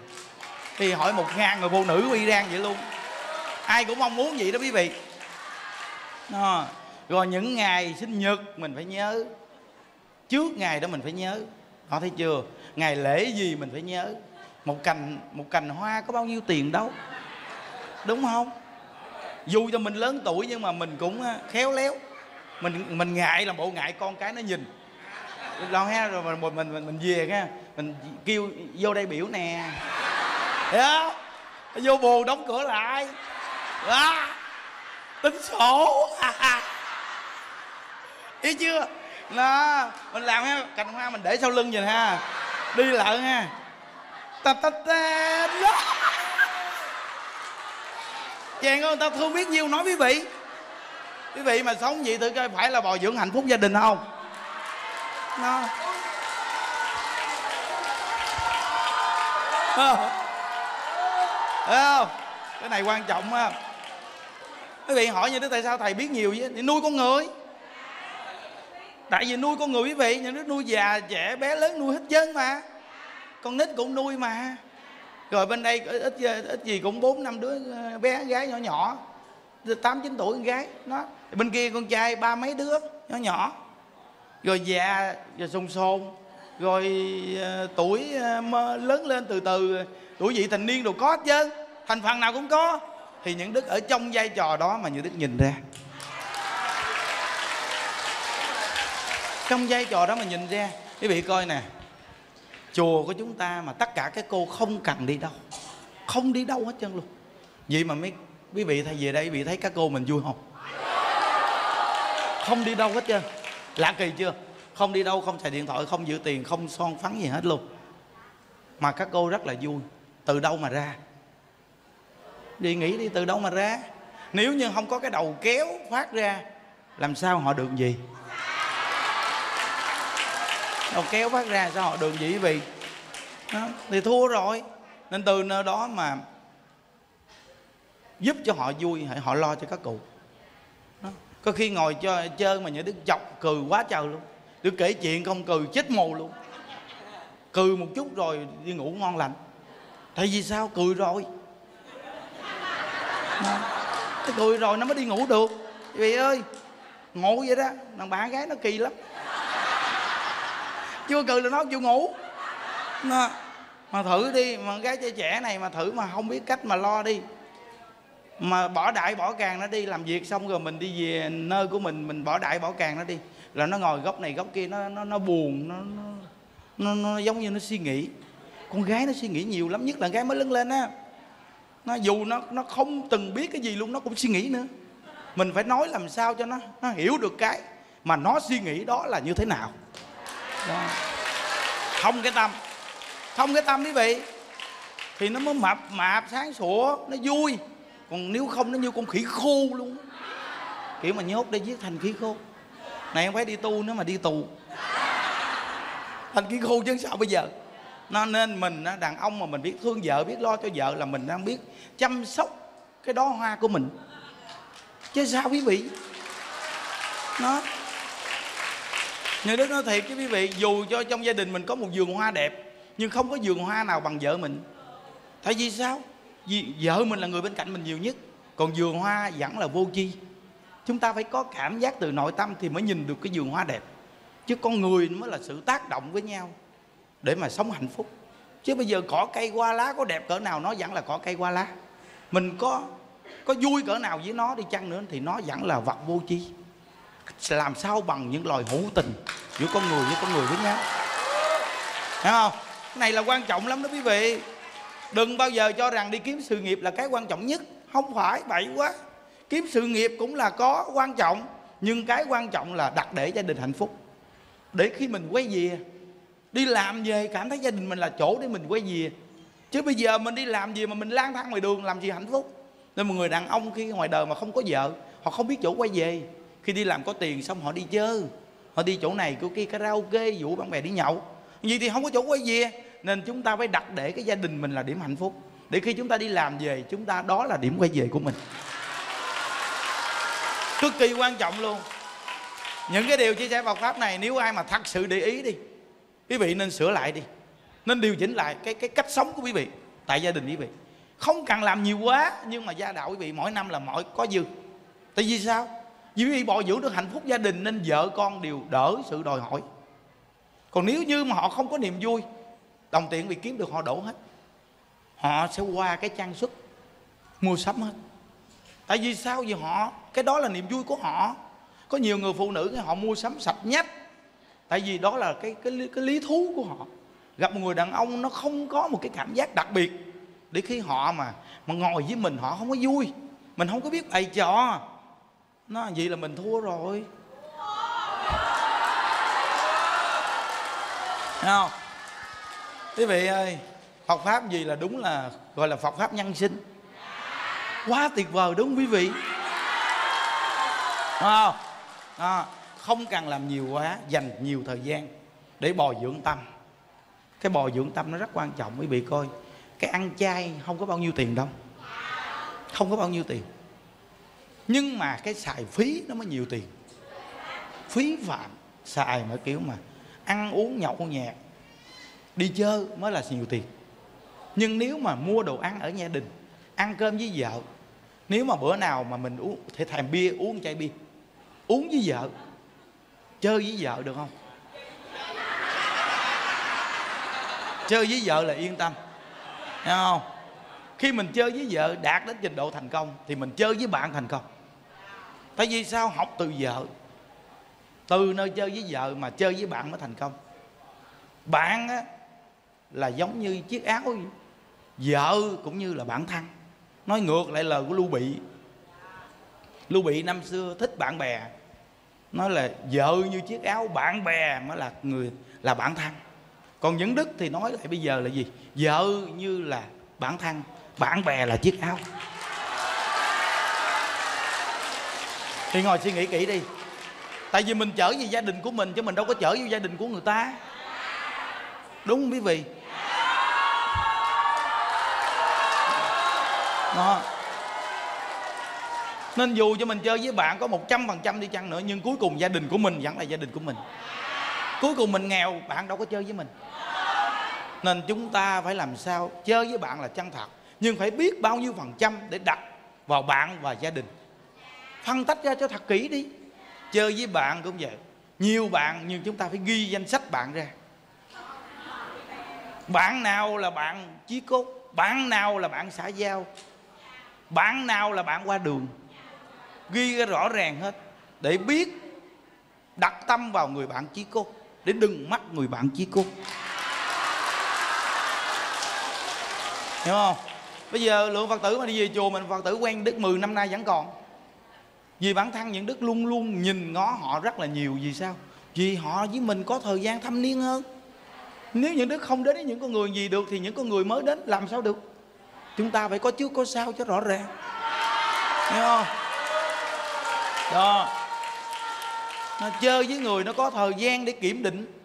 Thì hỏi một ngàn người phụ nữ của Iran vậy luôn. Ai cũng mong muốn vậy đó quý vị à. Rồi những ngày sinh nhật mình phải nhớ. Trước ngày đó mình phải nhớ. Họ thấy chưa? Ngày lễ gì mình phải nhớ. Một cành, một cành hoa có bao nhiêu tiền đâu, đúng không? Dù cho mình lớn tuổi nhưng mà mình cũng khéo léo. Mình mình ngại làm bộ ngại con cái nó nhìn. Lo ha, rồi mình mình mình, mình về ha, mình kêu vô đây biểu nè. Đó. Vô bồ đóng cửa lại. Đó. Tính sổ. Ý chưa? Đó, mình làm ha, cành hoa mình để sau lưng vậy ha. Đi lợn ha. Ta ta ta. Đó. Chàng ơi, tao thương biết nhiêu nói quý vị. Quý vị mà sống vậy thử coi phải là bồi dưỡng hạnh phúc gia đình không? Nó không? Cái này quan trọng á. Quý vị hỏi như thế tại sao thầy biết nhiều vậy? Để nuôi con người. Tại vì nuôi con người quý vị, nhà nước nuôi già, trẻ, bé, lớn nuôi hết trơn mà. Con nít cũng nuôi mà. Rồi bên đây ít, ít gì cũng bốn năm đứa bé gái nhỏ nhỏ. tám chín tuổi con gái nó. Bên kia con trai ba mấy đứa nhỏ nhỏ. Rồi già, rồi xôn xôn. Rồi uh, tuổi uh, lớn lên từ từ. Tuổi vị thành niên đồ có hết chứ. Thành phần nào cũng có. Thì những Đức ở trong vai trò đó mà những Đức nhìn ra. Trong vai trò đó mà nhìn ra. Quý vị coi nè. Chùa của chúng ta mà tất cả các cô không cần đi đâu. Không đi đâu hết trơn luôn. Vậy mà mấy quý vị thầy về đây quý vị thấy các cô mình vui không? Không đi đâu hết trơn. Lạ kỳ chưa? Không đi đâu, không xài điện thoại, không giữ tiền, không son phấn gì hết luôn. Mà các cô rất là vui. Từ đâu mà ra? Đi nghĩ đi, từ đâu mà ra? Nếu như không có cái đầu kéo phát ra, làm sao họ được gì? Đầu kéo phát ra sao họ được gì quý vị? Đó, thì thua rồi. Nên từ nơi đó mà giúp cho họ vui, họ lo cho các cụ. Đó. Có khi ngồi cho chơi mà những Đức chọc cười quá trời luôn. Đức kể chuyện không cười chết mù luôn. Cười một chút rồi đi ngủ ngon lành. Tại vì sao? Cười rồi. Đó. Cười rồi nó mới đi ngủ được. Vì ơi, ngủ vậy đó, đàn bạn gái nó kỳ lắm. Chưa cười là nó chịu ngủ. Đó. Mà thử đi, mà gái trẻ trẻ này mà thử mà không biết cách mà lo đi. Mà bỏ đại bỏ càng nó đi làm việc xong rồi mình đi về nơi của mình, mình bỏ đại bỏ càng nó đi là nó ngồi góc này góc kia nó nó, nó buồn, nó, nó nó, nó giống như nó suy nghĩ. Con gái nó suy nghĩ nhiều lắm, nhất là gái mới lớn lên á. Nó dù nó nó không từng biết cái gì luôn, nó cũng suy nghĩ nữa. Mình phải nói làm sao cho nó, nó hiểu được cái mà nó suy nghĩ đó là như thế nào đó. Không cái tâm, không cái tâm quý vị, thì nó mới mập mạp sáng sủa, nó vui. Còn nếu không nó như con khỉ khô luôn, kiểu mà nhốt để giết thành khỉ khô. Này không phải đi tu nữa mà đi tù thành khỉ khô chứ sao bây giờ. Nó nên mình đàn ông mà mình biết thương vợ, biết lo cho vợ là mình đang biết chăm sóc cái đó hoa của mình chứ sao quý vị. Nó Nhuận Đức nói thiệt chứ quý vị, dù cho trong gia đình mình có một vườn hoa đẹp nhưng không có vườn hoa nào bằng vợ mình. Tại vì sao? Vì vợ mình là người bên cạnh mình nhiều nhất, còn vườn hoa vẫn là vô chi. Chúng ta phải có cảm giác từ nội tâm thì mới nhìn được cái vườn hoa đẹp, chứ con người mới là sự tác động với nhau để mà sống hạnh phúc. Chứ bây giờ cỏ cây hoa lá có đẹp cỡ nào nó vẫn là cỏ cây hoa lá. Mình có có vui cỡ nào với nó đi chăng nữa thì nó vẫn là vật vô chi. Làm sao bằng những loài hữu tình giữa con người với con người với nhau. Thấy không? Cái này là quan trọng lắm đó quý vị. Đừng bao giờ cho rằng đi kiếm sự nghiệp là cái quan trọng nhất. Không phải, bậy quá. Kiếm sự nghiệp cũng là có quan trọng, nhưng cái quan trọng là đặt để gia đình hạnh phúc. Để khi mình quay về, đi làm về cảm thấy gia đình mình là chỗ để mình quay về. Chứ bây giờ mình đi làm gì mà mình lang thang ngoài đường làm gì hạnh phúc. Nên một người đàn ông khi ngoài đời mà không có vợ, họ không biết chỗ quay về. Khi đi làm có tiền xong họ đi chơi, họ đi chỗ này chỗ kia karaoke, dụ bạn bè đi nhậu, vì thì không có chỗ quay về. Nên chúng ta phải đặt để cái gia đình mình là điểm hạnh phúc, để khi chúng ta đi làm về chúng ta đó là điểm quay về của mình. Cực kỳ quan trọng luôn. Những cái điều chia sẻ vào pháp này nếu ai mà thật sự để ý đi, quý vị nên sửa lại đi, nên điều chỉnh lại cái cái cách sống của quý vị tại gia đình quý vị. Không cần làm nhiều quá, nhưng mà gia đạo quý vị mỗi năm là mỗi có dư. Tại vì sao? Vì quý vị bồi dưỡng được hạnh phúc gia đình nên vợ con đều đỡ sự đòi hỏi. Còn nếu như mà họ không có niềm vui, đồng tiền bị kiếm được họ đổ hết, họ sẽ qua cái trang sức mua sắm hết. Tại vì sao? Vì họ cái đó là niềm vui của họ. Có nhiều người phụ nữ họ mua sắm sạch nhách, tại vì đó là cái cái cái lý thú của họ. Gặp một người đàn ông nó không có một cái cảm giác đặc biệt, để khi họ mà mà ngồi với mình họ không có vui, mình không có biết bày trò, nó vậy là mình thua rồi. Thấy không? Quý vị ơi, Phật pháp gì là đúng là gọi là Phật pháp nhân sinh. Quá tuyệt vời đúng không quý vị? Đúng không? Đó, không cần làm nhiều quá, dành nhiều thời gian để bồi dưỡng tâm. Cái bồi dưỡng tâm nó rất quan trọng quý vị coi. Cái ăn chay không có bao nhiêu tiền đâu, không có bao nhiêu tiền, nhưng mà cái xài phí nó mới nhiều tiền. Phí phạm, xài mà kiểu mà ăn uống nhậu nhẹt đi chơi mới là nhiều tiền. Nhưng nếu mà mua đồ ăn ở gia đình, ăn cơm với vợ, nếu mà bữa nào mà mình uống thể thèm bia, uống chai bia, uống với vợ, chơi với vợ được không? Chơi với vợ là yên tâm, thấy không? Khi mình chơi với vợ đạt đến trình độ thành công thì mình chơi với bạn thành công. Tại vì sao? Học từ vợ, từ nơi chơi với vợ mà chơi với bạn mới thành công. Bạn á, là giống như chiếc áo ấy. Vợ cũng như là bản thân. Nói ngược lại lời của Lưu Bị. Lưu Bị năm xưa thích bạn bè, nói là vợ như chiếc áo, bạn bè mới là người là bản thân. Còn Nhuận Đức thì nói lại bây giờ là gì? Vợ như là bản thân, bạn bè là chiếc áo. Thì ngồi suy nghĩ kỹ đi. Tại vì mình chở về gia đình của mình chứ mình đâu có chở vô gia đình của người ta, đúng không quý vị? Đó. Nên dù cho mình chơi với bạn có một trăm phần trăm đi chăng nữa, nhưng cuối cùng gia đình của mình vẫn là gia đình của mình. Cuối cùng mình nghèo, bạn đâu có chơi với mình. Nên chúng ta phải làm sao chơi với bạn là chân thật, nhưng phải biết bao nhiêu phần trăm để đặt vào bạn và gia đình. Phân tách ra cho thật kỹ đi. Chơi với bạn cũng vậy, nhiều bạn nhưng chúng ta phải ghi danh sách bạn ra. Bạn nào là bạn chí cốt, bạn nào là bạn xã giao, bạn nào là bạn qua đường. Ghi ra rõ ràng hết để biết đặt tâm vào người bạn chí cốt, để đừng mắc người bạn chí cốt. hiểu không? Bây giờ lượng Phật tử mà đi về chùa mình, Phật tử quen Đức mười năm nay vẫn còn. Vì bản thân những Đức luôn luôn nhìn ngó họ rất là nhiều. Vì sao? Vì họ với mình có thời gian thâm niên hơn. Nếu những Đức không đến với những con người gì được thì những con người mới đến làm sao được? Chúng ta phải có trước có sau cho rõ ràng, hiểu không? Đó, nó chơi với người nó có thời gian để kiểm định.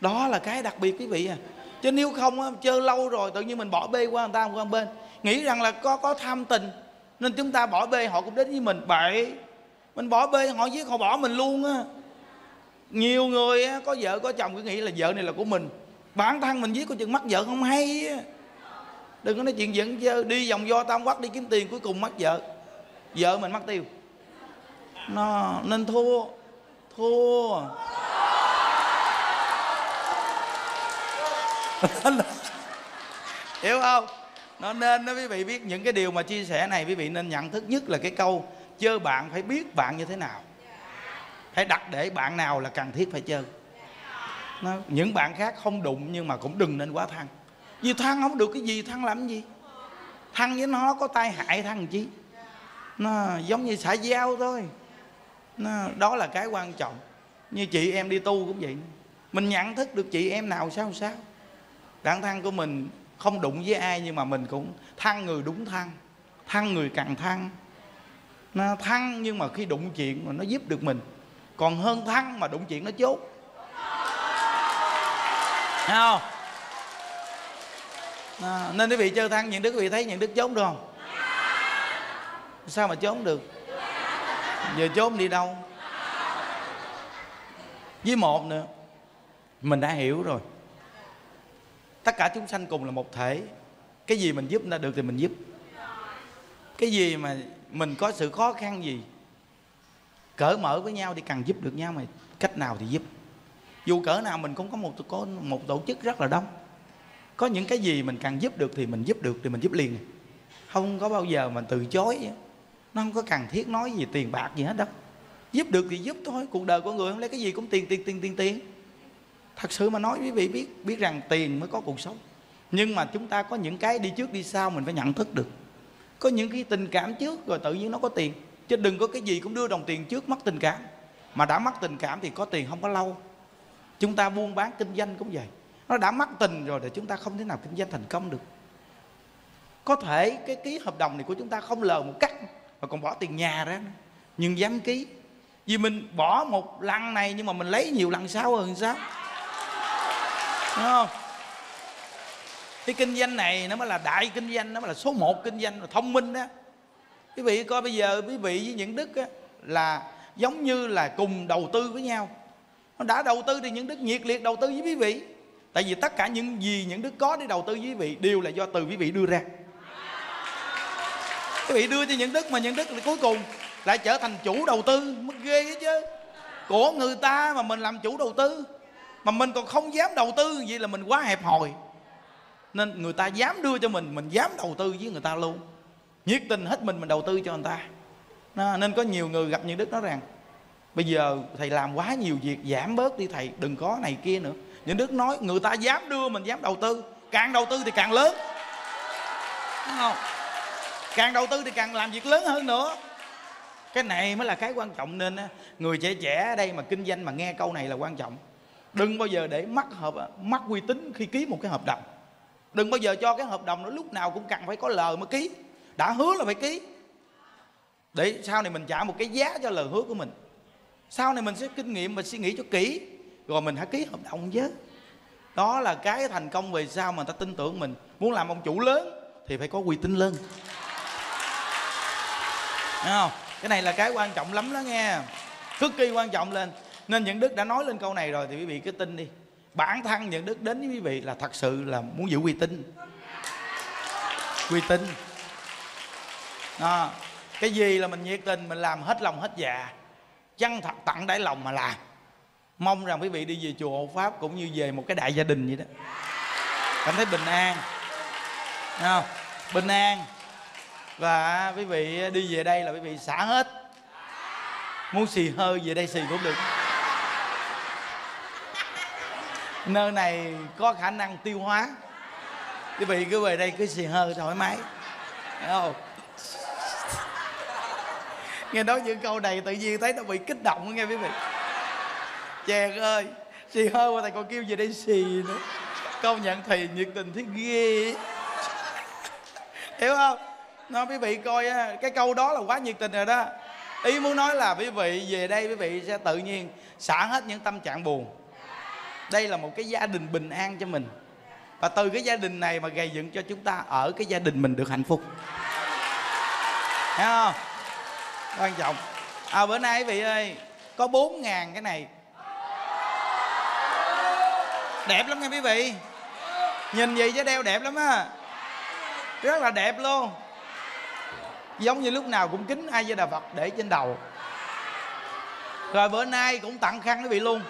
Đó là cái đặc biệt quý vị à. Chứ nếu không chơi lâu rồi tự nhiên mình bỏ bê qua người ta qua bên, nghĩ rằng là có có tham tình nên chúng ta bỏ bê họ cũng đến với mình. Bậy, mình bỏ bê họ với họ bỏ mình luôn á. Nhiều người á, có vợ có chồng cứ nghĩ là vợ này là của mình, bản thân mình giết có chừng mắc vợ không hay á. Đừng có nói chuyện dẫn chơi đi vòng vo tam quắc đi kiếm tiền, cuối cùng mắc vợ, vợ mình mắc tiêu nó nên thua thua hiểu không? Nó nên đó quý vị biết những cái điều mà chia sẻ này, quý vị nên nhận thức nhất là cái câu chơi bạn phải biết bạn như thế nào, phải đặt để bạn nào là cần thiết phải chơi. Nó, những bạn khác không đụng nhưng mà cũng đừng nên quá thân. Vì thân không được cái gì, thân làm cái gì? Thân với nó có tai hại thân chi? Nó giống như xã giao thôi. Nó, đó là cái quan trọng. Như chị em đi tu cũng vậy. Mình nhận thức được chị em nào sao sao. Bản thân của mình không đụng với ai nhưng mà mình cũng thân người đúng thân, thân người càng thân. Nó thân nhưng mà khi đụng chuyện mà nó giúp được mình. Còn hơn thân mà đụng chuyện nó chốt. Thấy không? À, nên quý vị chơi thân những Đức, quý vị thấy những Đức trốn được không? Sao mà trốn được? Giờ trốn đi đâu? Với một nữa, mình đã hiểu rồi, tất cả chúng sanh cùng là một thể. Cái gì mình giúp người ta được thì mình giúp. Cái gì mà mình có sự khó khăn gì, cởi mở với nhau thì càng giúp được nhau, mà cách nào thì giúp. Dù cỡ nào mình cũng có một, có một tổ chức rất là đông. Có những cái gì mình càng giúp được thì mình giúp được thì mình giúp liền. Không có bao giờ mình từ chối. Nó không có cần thiết nói gì tiền bạc gì hết đâu. Giúp được thì giúp thôi. Cuộc đời của người không lấy cái gì cũng tiền tiền tiền tiền tiền. Thật sự mà nói quý vị biết, biết rằng tiền mới có cuộc sống. Nhưng mà chúng ta có những cái đi trước đi sau mình phải nhận thức được. Có những cái tình cảm trước rồi tự nhiên nó có tiền. Chứ đừng có cái gì cũng đưa đồng tiền trước mất tình cảm. Mà đã mất tình cảm thì có tiền không có lâu. Chúng ta buôn bán kinh doanh cũng vậy. Nó đã mắc tình rồi thì chúng ta không thể nào kinh doanh thành công được. Có thể cái ký hợp đồng này của chúng ta không lờ một cách mà còn bỏ tiền nhà ra nữa. Nhưng dám ký. Vì mình bỏ một lần này nhưng mà mình lấy nhiều lần sau hơn sao? Đúng không? Cái kinh doanh này nó mới là đại kinh doanh, nó mới là số một kinh doanh, thông minh đó. Quý vị coi bây giờ quý vị với những Đức á, là giống như là cùng đầu tư với nhau. Nó đã đầu tư thì những Đức nhiệt liệt đầu tư với quý vị. Tại vì tất cả những gì những Đức có để đầu tư với quý vị đều là do từ quý vị đưa ra. Quý vị đưa cho những Đức mà những Đức cuối cùng lại trở thành chủ đầu tư. Mất ghê đó chứ. Của người ta mà mình làm chủ đầu tư, mà mình còn không dám đầu tư, vậy là mình quá hẹp hòi. Nên người ta dám đưa cho mình, mình dám đầu tư với người ta luôn. Nhiệt tình hết mình, mình đầu tư cho người ta. Nên có nhiều người gặp những Đức nói rằng bây giờ thầy làm quá nhiều việc, giảm bớt đi thầy, đừng có này kia nữa. Những Đức nói người ta dám đưa mình dám đầu tư. Càng đầu tư thì càng lớn. Đúng không? Càng đầu tư thì càng làm việc lớn hơn nữa. Cái này mới là cái quan trọng. Nên người trẻ trẻ ở đây mà kinh doanh mà nghe câu này là quan trọng. Đừng bao giờ để mắc hợp mắc uy tín khi ký một cái hợp đồng. Đừng bao giờ cho cái hợp đồng nó lúc nào cũng cần phải có lời mới ký. Đã hứa là phải ký. Để sau này mình trả một cái giá cho lời hứa của mình. Sau này mình sẽ kinh nghiệm, mình suy nghĩ cho kỹ rồi mình hãy ký hợp đồng chứ. Đó là cái thành công về sau mà người ta tin tưởng mình. Muốn làm ông chủ lớn thì phải có uy tín lớn. Thấy không? Cái này là cái quan trọng lắm đó nghe. Cực kỳ quan trọng lên. Nên những Đức đã nói lên câu này rồi thì quý vị cứ tin đi. Bản thân những Đức đến với quý vị là thật sự là muốn giữ uy tín. Uy tín à, cái gì là mình nhiệt tình, mình làm hết lòng hết dạ, chân thật tận đáy lòng mà làm. Mong rằng quý vị đi về chùa hộ pháp cũng như về một cái đại gia đình vậy đó. Cảm thấy bình an. Thấy không? Bình an. Và quý vị đi về đây là quý vị xả hết. Muốn xì hơi về đây xì cũng được. Nơi này có khả năng tiêu hóa. Quý vị cứ về đây cứ xì hơi thoải mái, thấy không? Nghe nói những câu này tự nhiên thấy nó bị kích động nghe quý vị. Chàng ơi, xì hơi qua thầy còn kêu về đây xì nữa. Công nhận thầy nhiệt tình thấy ghê. Hiểu không? Nó quý vị coi á, cái câu đó là quá nhiệt tình rồi đó. Ý muốn nói là quý vị về đây quý vị sẽ tự nhiên xả hết những tâm trạng buồn. Đây là một cái gia đình bình an cho mình. Và từ cái gia đình này mà gầy dựng cho chúng ta ở cái gia đình mình được hạnh phúc. Thấy không? Quan trọng. À, bữa nay quý vị ơi, có bốn ngàn cái này. Đẹp lắm nha quý vị. Nhìn gì chứ đeo đẹp lắm á. Rất là đẹp luôn. Giống như lúc nào cũng kính A Di Đà Phật để trên đầu. Rồi bữa nay cũng tặng khăn quý vị luôn.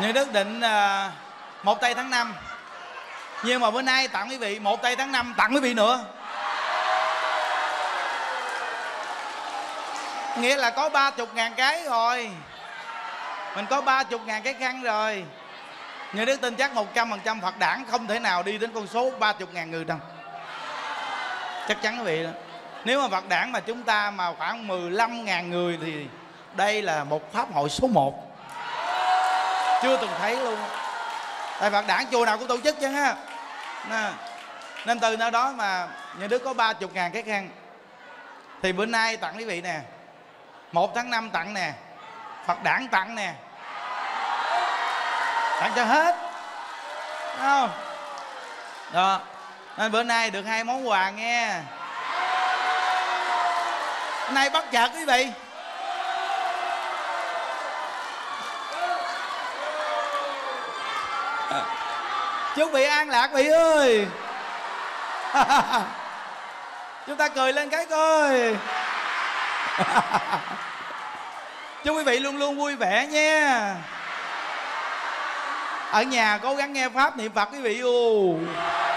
Nhuận Đức định một tây tháng năm, nhưng mà bữa nay tặng quý vị một tây tháng năm, tặng quý vị nữa. Nghĩa là có ba chục ngàn cái rồi. Mình có ba chục ngàn cái khăn rồi. Nhuận Đức tin chắc một trăm phần trăm Phật đản không thể nào đi đến con số ba chục ngàn người đâu. Chắc chắn quý vị đó. Nếu mà Phật đản mà chúng ta mà khoảng mười lăm ngàn người thì đây là một pháp hội số một. Chưa từng thấy luôn. Tại Phật đản chùa nào cũng tổ chức chứ ha. Nên từ nơi đó mà Nhuận Đức có ba mươi ngàn cái khăn. Thì bữa nay tặng quý vị nè, một tháng năm tặng nè, Phật đản tặng nè. Tặng cho hết. Đúng không? Đó. Nên bữa nay được hai món quà nghe. Hôm nay bất chợt quý vị. Chúc vị an lạc vị ơi. Chúng ta cười lên cái coi. Chúc quý vị luôn luôn vui vẻ nha. Ở nhà cố gắng nghe pháp niệm Phật quý vị. Ồ.